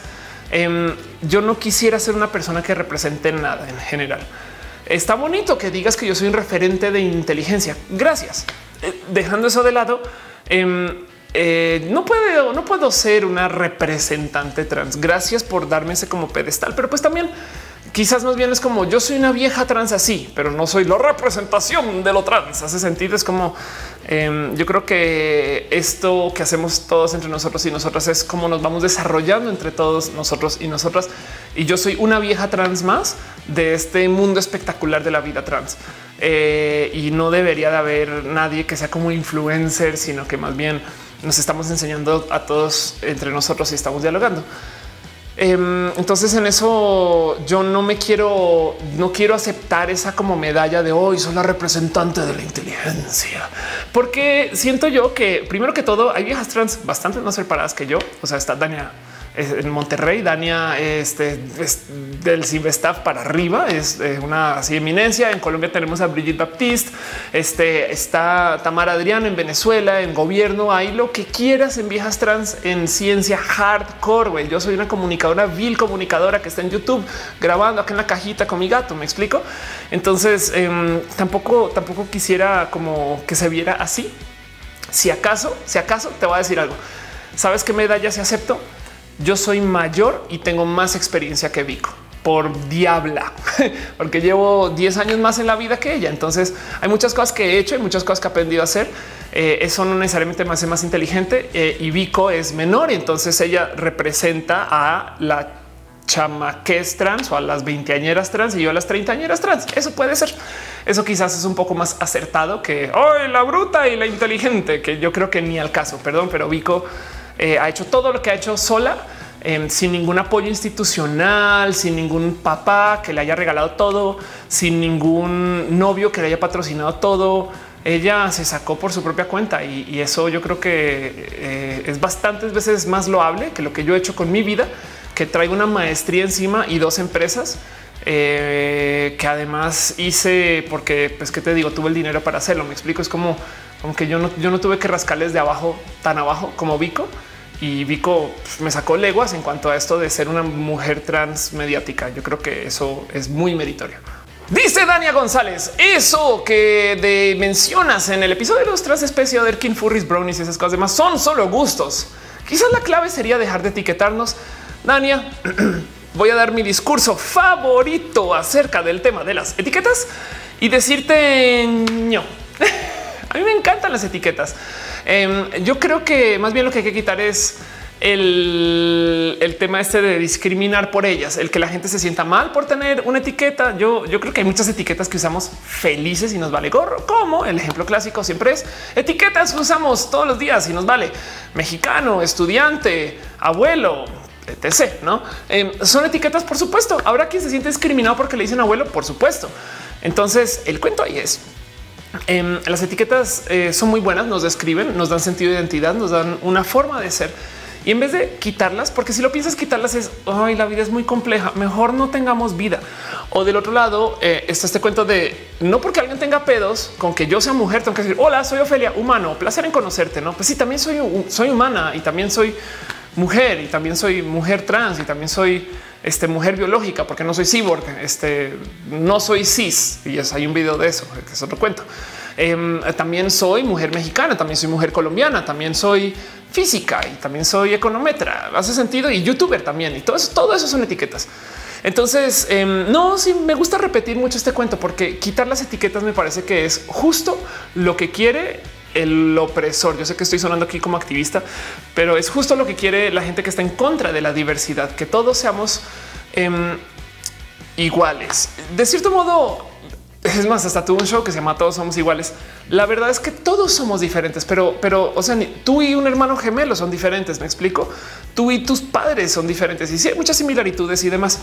yo no quisiera ser una persona que represente nada en general. Está bonito que digas que yo soy un referente de inteligencia. Gracias. Dejando eso de lado, no puedo ser una representante trans. Gracias por darme ese como pedestal, pero pues también quizás más bien es como yo soy una vieja trans así, pero no soy la representación de lo trans. Hace sentido. Es como yo creo que esto que hacemos todos entre nosotros y nosotras es como nos vamos desarrollando entre todos nosotros y nosotras. Y yo soy una vieja trans más de este mundo espectacular de la vida trans. Y no debería de haber nadie que sea como influencer, sino que más bien nos estamos enseñando a todos entre nosotros y estamos dialogando. Entonces en eso yo no quiero aceptar esa como medalla de hoy soy la representante de la inteligencia, porque siento yo que primero que todo hay viejas trans bastante más preparadas que yo. O sea, está Dania en Monterrey. Dania del Cinvestav para arriba es una así eminencia. En Colombia tenemos a Brigitte Baptiste. Está Tamara Adriano en Venezuela. En gobierno hay lo que quieras en viejas trans, en ciencia hardcore, güey. Yo soy una comunicadora, vil comunicadora que está en YouTube grabando acá en la cajita con mi gato. ¿Me explico? Entonces tampoco quisiera como que se viera así. Si acaso te voy a decir algo. ¿Sabes qué medalla se acepto? Yo soy mayor y tengo más experiencia que Vico por diabla, porque llevo 10 años más en la vida que ella. Entonces hay muchas cosas que he hecho y muchas cosas que he aprendido a hacer. Eso no necesariamente me hace más inteligente, y Vico es menor. Y entonces ella representa a la chamaquez trans o a las 20añeras trans y yo a las 30añeras trans. Eso puede ser. Eso quizás es un poco más acertado que hoy la bruta y la inteligente, que yo creo que ni al caso, perdón, pero Vico ha hecho todo lo que ha hecho sola, sin ningún apoyo institucional, sin ningún papá que le haya regalado todo, sin ningún novio que le haya patrocinado todo. Ella se sacó por su propia cuenta, y eso yo creo que es bastantes veces más loable que lo que yo he hecho con mi vida, que traigo una maestría encima y 2 empresas que además hice porque, pues, ¿qué te digo? Tuve el dinero para hacerlo. Me explico. Es como aunque yo no tuve que rascarles de abajo, tan abajo como Vico, Y Vico me sacó leguas en cuanto a esto de ser una mujer trans mediática. Yo creo que eso es muy meritorio. Dice Dania González, eso que mencionas en el episodio de los transespecies, Derkin, Furries, Brownies y esas cosas demás son solo gustos. Quizás la clave sería dejar de etiquetarnos. Dania, voy a dar mi discurso favorito acerca del tema de las etiquetas y decirte no. A mí me encantan las etiquetas. Yo creo que más bien lo que hay que quitar es el tema este de discriminar por ellas, el que la gente se sienta mal por tener una etiqueta. Yo creo que hay muchas etiquetas que usamos felices y nos vale gorro, como el ejemplo clásico siempre es etiquetas que usamos todos los días y nos vale mexicano, estudiante, abuelo, etc. No son etiquetas, por supuesto. Habrá quien se siente discriminado porque le dicen abuelo, por supuesto. Entonces el cuento ahí es las etiquetas son muy buenas, nos describen, nos dan sentido de identidad, nos dan una forma de ser. Y en vez de quitarlas, porque si lo piensas, quitarlas es ay, la vida es muy compleja, mejor no tengamos vida. O del otro lado está este cuento de no porque alguien tenga pedos con que yo sea mujer, tengo que decir hola, soy Ophelia, humano, placer en conocerte. No, pues sí, también soy humana y también soy mujer y también soy mujer trans y también soy mujer biológica, porque no soy cyborg, no soy cis. Y es, hay un video de eso, que es otro cuento. También soy mujer mexicana, también soy mujer colombiana, también soy física y también soy econometra. Hace sentido, y youtuber también. Y todo eso son etiquetas. Entonces no, sí, me gusta repetir mucho este cuento porque quitar las etiquetas me parece que es justo lo que quiere el opresor. Yo sé que estoy sonando aquí como activista, pero es justo lo que quiere la gente que está en contra de la diversidad, que todos seamos iguales. De cierto modo, es más, hasta tuve un show que se llama Todos Somos Iguales. La verdad es que todos somos diferentes, pero o sea, tú y un hermano gemelo son diferentes. Me explico. Tú y tus padres son diferentes y sí hay muchas similitudes y demás.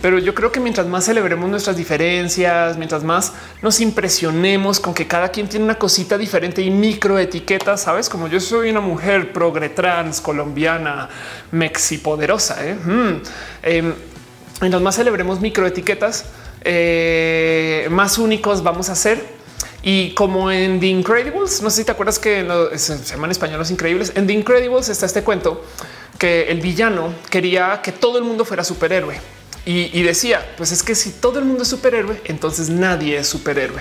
Pero yo creo que mientras más celebremos nuestras diferencias, mientras más nos impresionemos con que cada quien tiene una cosita diferente y microetiquetas, sabes, como yo soy una mujer progre trans colombiana mexipoderosa. Mientras más celebremos microetiquetas, más únicos vamos a ser. Y como en The Incredibles, no sé si te acuerdas que se llaman en español Los Increíbles. En The Incredibles está este cuento que el villano quería que todo el mundo fuera superhéroe. Y decía, pues es que si todo el mundo es superhéroe, entonces nadie es superhéroe.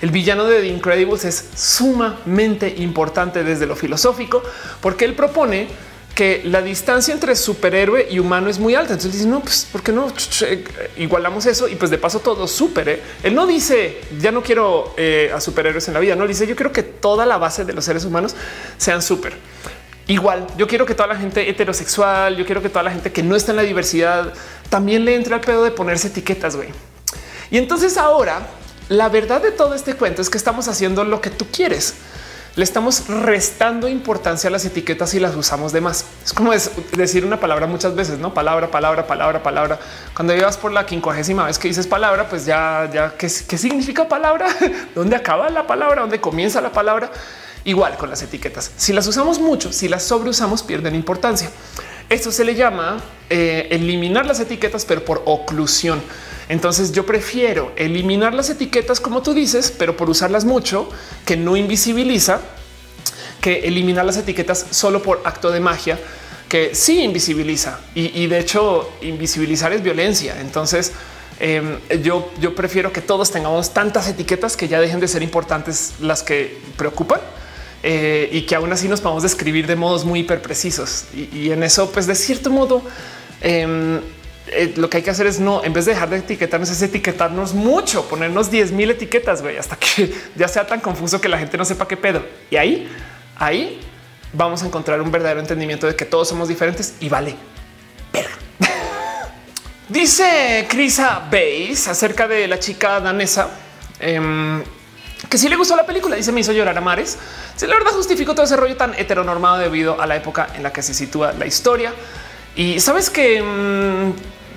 El villano de The Incredibles es sumamente importante desde lo filosófico, porque él propone que la distancia entre superhéroe y humano es muy alta. Entonces dice, no, pues ¿por qué no igualamos eso? Y pues de paso todo supere. Él no dice, ya no quiero a superhéroes en la vida. No, él dice, yo quiero que toda la base de los seres humanos sean super. Igual, yo quiero que toda la gente heterosexual, yo quiero que toda la gente que no está en la diversidad también le entra el pedo de ponerse etiquetas, güey. Y entonces ahora la verdad de todo este cuento es que estamos haciendo lo que tú quieres. Le estamos restando importancia a las etiquetas y las usamos de más. Es como decir una palabra muchas veces, no palabra, palabra, palabra, palabra. Cuando llevas por la 50ª vez que dices palabra, pues ya ¿qué significa palabra? ¿Dónde acaba la palabra? ¿Dónde comienza la palabra? Igual con las etiquetas. Si las usamos mucho, si las sobreusamos, pierden importancia. Esto se le llama eliminar las etiquetas, pero por oclusión. Entonces yo prefiero eliminar las etiquetas, como tú dices, pero por usarlas mucho, que no invisibiliza, que eliminar las etiquetas solo por acto de magia, que sí invisibiliza. Y de hecho invisibilizar es violencia. Entonces yo prefiero que todos tengamos tantas etiquetas que ya dejen de ser importantes las que preocupan. Y que aún así nos podemos describir de modos muy hiper precisos. Y en eso, pues de cierto modo, lo que hay que hacer es no, en vez de dejar de etiquetarnos, es etiquetarnos mucho, ponernos 10,000 etiquetas, güey, hasta que ya sea tan confuso que la gente no sepa qué pedo. Y ahí vamos a encontrar un verdadero entendimiento de que todos somos diferentes y vale. Dice Krisa Bays acerca de la chica danesa. Que sí le gustó la película, dice me hizo llorar a mares. Sí, la verdad justificó todo ese rollo tan heteronormado debido a la época en la que se sitúa la historia. Y sabes que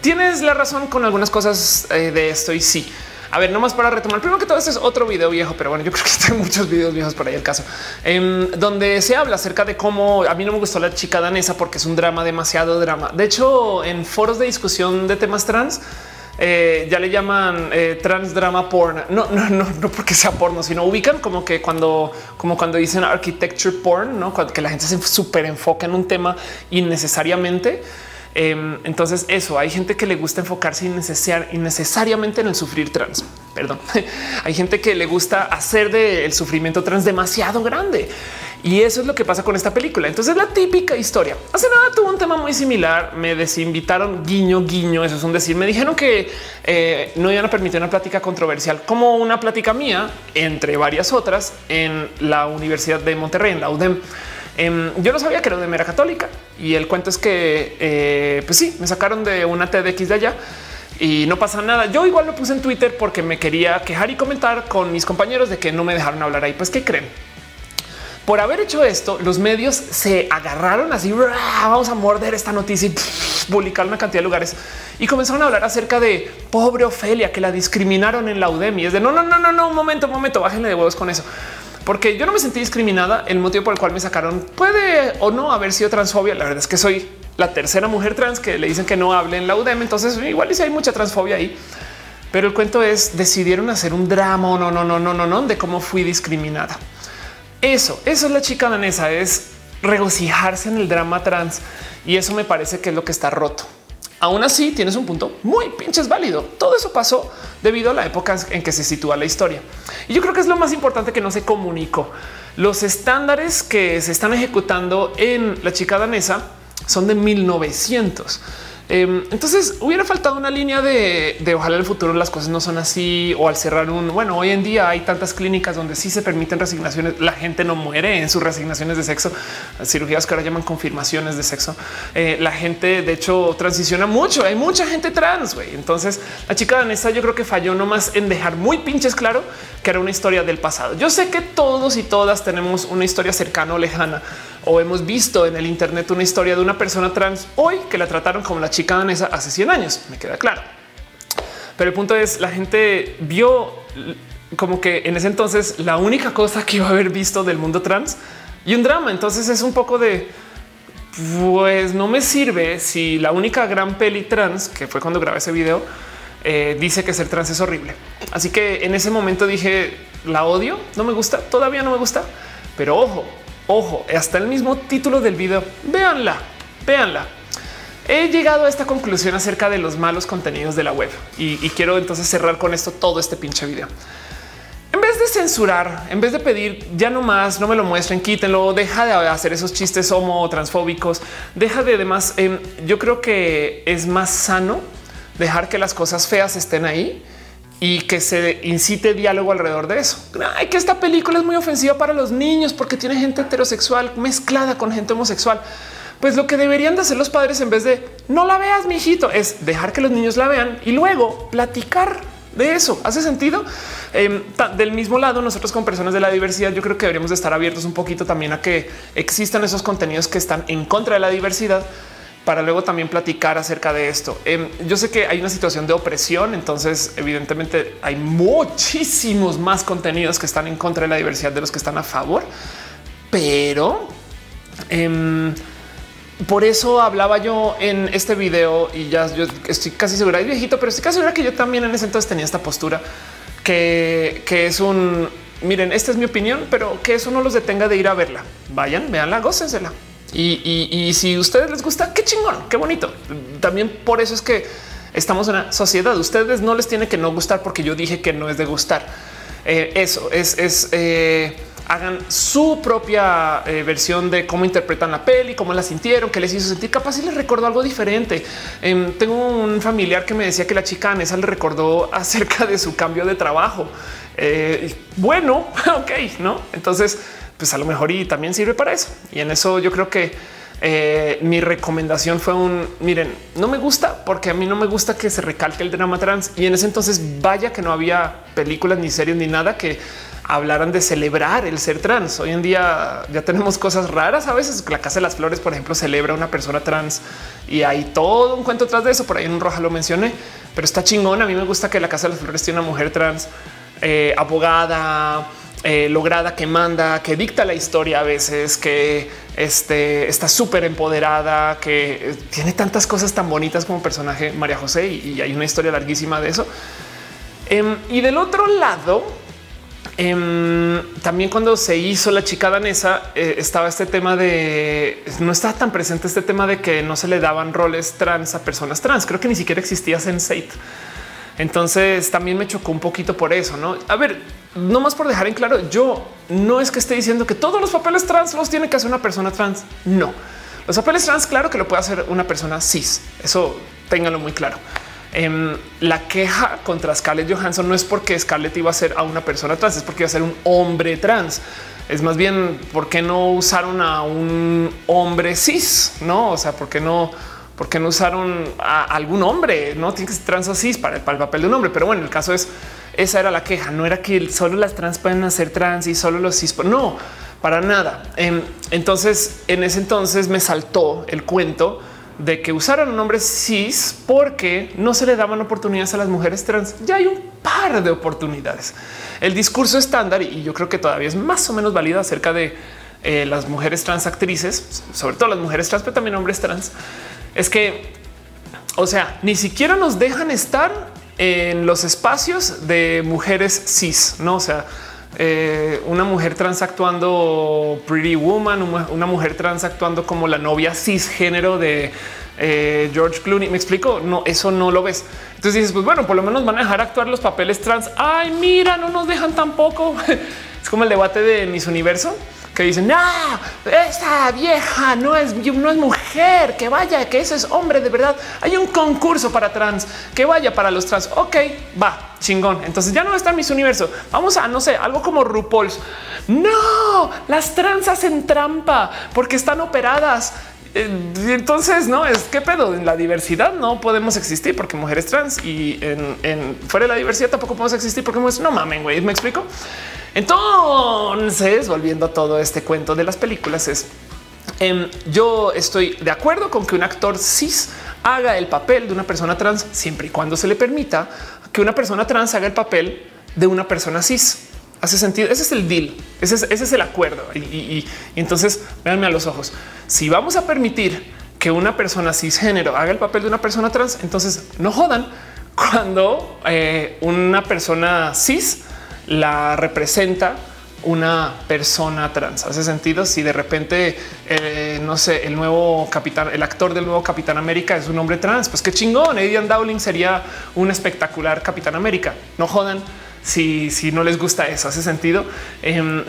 tienes la razón con algunas cosas de esto. Y sí, a ver, nomás para retomar, primero que todo este es otro video viejo, pero bueno, yo creo que hay muchos videos viejos por ahí el caso, donde se habla acerca de cómo a mí no me gustó la chica danesa porque es un drama, demasiado drama. De hecho, en foros de discusión de temas trans, ya le llaman trans drama porn. No porque sea porno, sino ubican como que cuando dicen architecture porn, ¿no? Que la gente se súper enfoca en un tema innecesariamente. Entonces eso, hay gente que le gusta enfocarse innecesariamente en el sufrir trans. Perdón, hay gente que le gusta hacer del sufrimiento trans demasiado grande. Y eso es lo que pasa con esta película. Entonces la típica historia. Hace nada tuvo un tema muy similar. Me desinvitaron, guiño, guiño. Eso es un decir. Me dijeron que no iban a permitir una plática controversial como una plática mía, entre varias otras, en la Universidad de Monterrey, en la UDEM. Yo no sabía que la UDEM era católica y el cuento es que pues sí, me sacaron de una TDX de allá y no pasa nada. Yo igual lo puse en Twitter porque me quería quejar y comentar con mis compañeros de que no me dejaron hablar ahí. Pues ¿qué creen? Por haber hecho esto, los medios se agarraron así, vamos a morder esta noticia y publicaron una cantidad de lugares y comenzaron a hablar acerca de pobre Ophelia, que la discriminaron en la UDEM. Y es de no, un momento, bájenle de huevos con eso. Porque yo no me sentí discriminada. El motivo por el cual me sacaron puede o no haber sido transfobia. La verdad es que soy la tercera mujer trans que le dicen que no hable en la UDEM. Entonces igual y si hay mucha transfobia ahí, pero el cuento es decidieron hacer un drama. No, de cómo fui discriminada. Eso es la chica danesa, es regocijarse en el drama trans y eso me parece que es lo que está roto. Aún así tienes un punto muy pinches válido. Todo eso pasó debido a la época en que se sitúa la historia. Y yo creo que es lo más importante, que no se comunicó. Los estándares que se están ejecutando en la chica danesa son de 1900. Entonces hubiera faltado una línea de ojalá en el futuro las cosas no son así, o al cerrar un bueno, hoy en día hay tantas clínicas donde sí se permiten resignaciones. La gente no muere en sus resignaciones de sexo, cirugías que ahora llaman confirmaciones de sexo. La gente de hecho transiciona mucho. Hay mucha gente trans, güey. Entonces la chica danesa yo creo que falló nomás en dejar muy pinches claro que era una historia del pasado. Yo sé que todos y todas tenemos una historia cercana o lejana, o hemos visto en el internet una historia de una persona trans hoy que la trataron como la chica danesa hace 100 años. Me queda claro. Pero el punto es, la gente vio como que en ese entonces la única cosa que iba a haber visto del mundo trans y un drama. Entonces es un poco de pues no me sirve si la única gran peli trans, que fue cuando grabé ese video, dice que ser trans es horrible. Así que en ese momento dije la odio, no me gusta, todavía no me gusta, pero ojo, hasta el mismo título del video. Véanla. He llegado a esta conclusión acerca de los malos contenidos de la web y quiero entonces cerrar con esto todo este pinche video. En vez de censurar, en vez de pedir ya no más, no me lo muestren, quítenlo, deja de hacer esos chistes homo transfóbicos, deja de demás. Yo creo que es más sano dejar que las cosas feas estén ahí y que se incite diálogo alrededor de eso. Ay, que esta película es muy ofensiva para los niños porque tiene gente heterosexual mezclada con gente homosexual. Pues lo que deberían de hacer los padres, en vez de no la veas, mijito, es dejar que los niños la vean y luego platicar de eso. ¿Hace sentido? Del mismo lado, nosotros con personas de la diversidad, yo creo que deberíamos de estar abiertos un poquito también a que existan esos contenidos que están en contra de la diversidad, para luego también platicar acerca de esto. Yo sé que hay una situación de opresión, entonces evidentemente hay muchísimos más contenidos que están en contra de la diversidad de los que están a favor, pero por eso hablaba yo en este video y ya yo estoy casi segura, es viejito, pero estoy casi segura que yo también en ese entonces tenía esta postura que es un miren, esta es mi opinión, pero que eso no los detenga de ir a verla. Vayan, véanla, gócensela. Y si a ustedes les gusta, qué chingón, qué bonito. También por eso es que estamos en una sociedad. Ustedes no les tiene que no gustar porque yo dije que no es de gustar. Eso es hagan su propia versión de cómo interpretan la peli, cómo la sintieron, qué les hizo sentir. Capaz si les recordó algo diferente. Tengo un familiar que me decía que la chica danesa le recordó acerca de su cambio de trabajo. Bueno, ok, no. Entonces, pues a lo mejor y también sirve para eso. Y en eso yo creo que mi recomendación fue un miren, no me gusta porque a mí no me gusta que se recalque el drama trans. Y en ese entonces vaya que no había películas ni series ni nada que hablaran de celebrar el ser trans. Hoy en día ya tenemos cosas raras. A veces La Casa de las Flores, por ejemplo, celebra a una persona trans y hay todo un cuento tras de eso. Por ahí en un Roja lo mencioné, pero está chingón. A mí me gusta que La Casa de las Flores tiene una mujer trans abogada, lograda, que manda, que dicta la historia a veces, que está súper empoderada, que tiene tantas cosas tan bonitas como personaje María José, y hay una historia larguísima de eso. Y del otro lado, también cuando se hizo La chica danesa, estaba este tema de no estaba tan presente este tema de que no se le daban roles trans a personas trans. Creo que ni siquiera existía Sense8. Entonces también me chocó un poquito por eso, ¿no? A ver, nomás por dejar en claro, yo no es que esté diciendo que todos los papeles trans los tiene que hacer una persona trans. No, los papeles trans, claro que lo puede hacer una persona cis. Eso ténganlo muy claro. La queja contra Scarlett Johansson no es porque Scarlett iba a ser a una persona trans, es porque iba a ser un hombre trans. Es más bien por qué no usaron a un hombre cis, no? O sea, por qué no usaron a algún hombre? No tiene que ser trans o cis para el papel de un hombre. Pero bueno, el caso es esa era la queja. No era que solo las trans pueden hacer trans y solo los cis. No, para nada. Entonces, en ese entonces me saltó el cuento de que usaron un hombre cis porque no se le daban oportunidades a las mujeres trans. Ya hay un par de oportunidades. El discurso estándar, y yo creo que todavía es más o menos válido acerca de las mujeres trans actrices, sobre todo las mujeres trans, pero también hombres trans, es que, o sea, ni siquiera nos dejan estar en los espacios de mujeres cis, ¿no? O sea, una mujer trans actuando Pretty Woman, una mujer trans actuando como la novia cisgénero de George Clooney. Me explico. No, eso no lo ves. Entonces dices, pues bueno, por lo menos van a dejar actuar los papeles trans. Ay, mira, no nos dejan tampoco. Es como el debate de Miss Universo que dicen, ah, esta vieja no es mujer, que vaya, que eso es hombre de verdad. Hay un concurso para trans, que vaya para los trans. Ok, va, chingón. Entonces ya no está Miss Universo. Vamos a, no sé, algo como RuPaul. No, las trans hacen trampa porque están operadas. Entonces no es qué pedo. En la diversidad no podemos existir porque mujeres trans, y fuera de la diversidad tampoco podemos existir porque mujeres. No mamen, güey, me explico. Entonces, volviendo a todo este cuento de las películas, es yo estoy de acuerdo con que un actor cis haga el papel de una persona trans siempre y cuando se le permita que una persona trans haga el papel de una persona cis. Hace sentido. Ese es el deal. Ese es el acuerdo. Y entonces véanme a los ojos. Si vamos a permitir que una persona cisgénero haga el papel de una persona trans, entonces no jodan cuando una persona cis la representa una persona trans. Hace sentido. Si de repente, no sé, el actor del nuevo Capitán América es un hombre trans, pues qué chingón. Aidan Dowling sería un espectacular Capitán América. No jodan. Si no les gusta eso, hace sentido.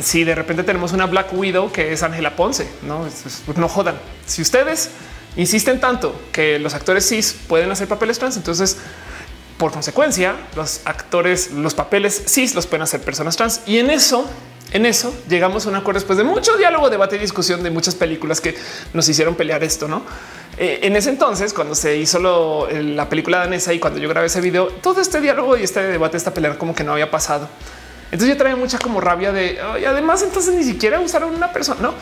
Si de repente tenemos una Black Widow que es Ángela Ponce, no, no jodan. Si ustedes insisten tanto que los actores cis pueden hacer papeles trans, entonces por consecuencia los papeles cis los pueden hacer personas trans. Y en eso llegamos a un acuerdo después de mucho diálogo, debate y discusión de muchas películas que nos hicieron pelear esto, ¿no? En ese entonces, cuando se hizo la película danesa y cuando yo grabé ese video, todo este diálogo y este debate, esta pelea como que no había pasado. Entonces yo traía mucha como rabia de, oh, y además entonces ni siquiera usaron una persona, ¿no?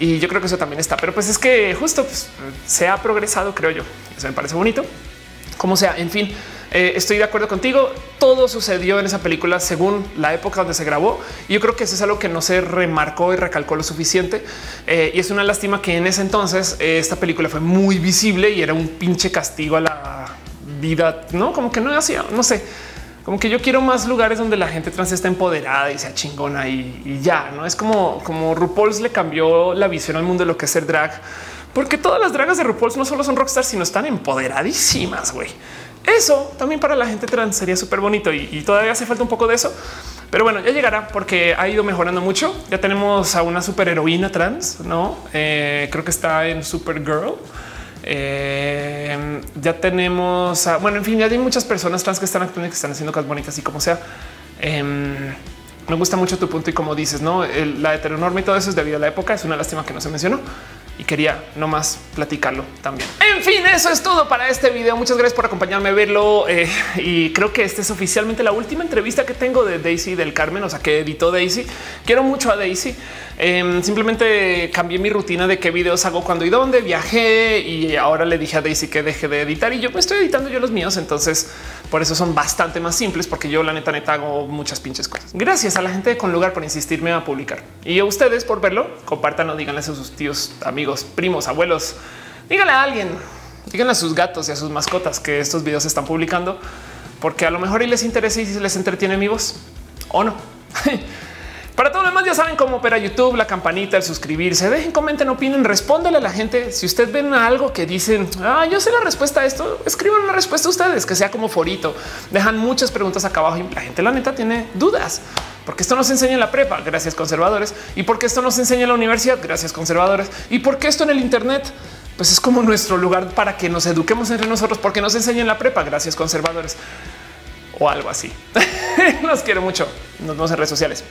Y yo creo que eso también está, pero pues es que justo pues, se ha progresado, creo yo. Eso me parece bonito. Como sea, en fin, estoy de acuerdo contigo. Todo sucedió en esa película según la época donde se grabó. Y yo creo que eso es algo que no se remarcó y recalcó lo suficiente. Y es una lástima que en ese entonces esta película fue muy visible y era un pinche castigo a la vida, ¿no? Como que no hacía, no sé, como que yo quiero más lugares donde la gente trans está empoderada y sea chingona y ya, ¿no? Es como RuPaul le cambió la visión al mundo de lo que es ser drag. Porque todas las dragas de RuPaul no solo son rockstars, sino están empoderadísimas, güey. Eso también para la gente trans sería súper bonito y todavía hace falta un poco de eso. Pero bueno, ya llegará porque ha ido mejorando mucho. Ya tenemos a una superheroína trans, ¿no? Creo que está en Supergirl. Ya tenemos a... Bueno, en fin, ya hay muchas personas trans que están actuando y que están haciendo cosas bonitas y como sea. Me gusta mucho tu punto y como dices, ¿no? La heteronorma y todo eso es debido a la época. Es una lástima que no se mencionó. y quería nomás platicarlo también. En fin, eso es todo para este video. Muchas gracias por acompañarme a verlo. Y creo que esta es oficialmente la última entrevista que tengo de Daisy del Carmen, o sea, que editó Daisy. Quiero mucho a Daisy. Simplemente cambié mi rutina de qué videos hago, cuándo y dónde. Viajé y ahora le dije a Daisy que deje de editar y yo me estoy editando yo los míos. Entonces por eso son bastante más simples, porque yo la neta hago muchas pinches cosas. Gracias a la gente de Con Lugar por insistirme a publicar y a ustedes por verlo. Compártanlo, díganle a sus tíos, amigos, primos, abuelos, díganle a alguien, díganle a sus gatos y a sus mascotas que estos videos se están publicando, porque a lo mejor y les interesa y les entretiene mi voz o no. Para todo lo demás ya saben cómo opera YouTube, la campanita, el suscribirse, dejen, comenten, opinen, respóndale a la gente. Si ustedes ven algo que dicen, ah, yo sé la respuesta a esto, escriban una respuesta a ustedes, que sea como forito. Dejan muchas preguntas acá abajo y la gente la neta tiene dudas, porque esto nos enseña en la prepa, gracias conservadores, y porque esto nos enseña en la universidad, gracias conservadores, y porque esto en el internet, pues es como nuestro lugar para que nos eduquemos entre nosotros, porque nos enseña en la prepa, gracias conservadores, o algo así. Los quiero mucho. Nos vemos en redes sociales.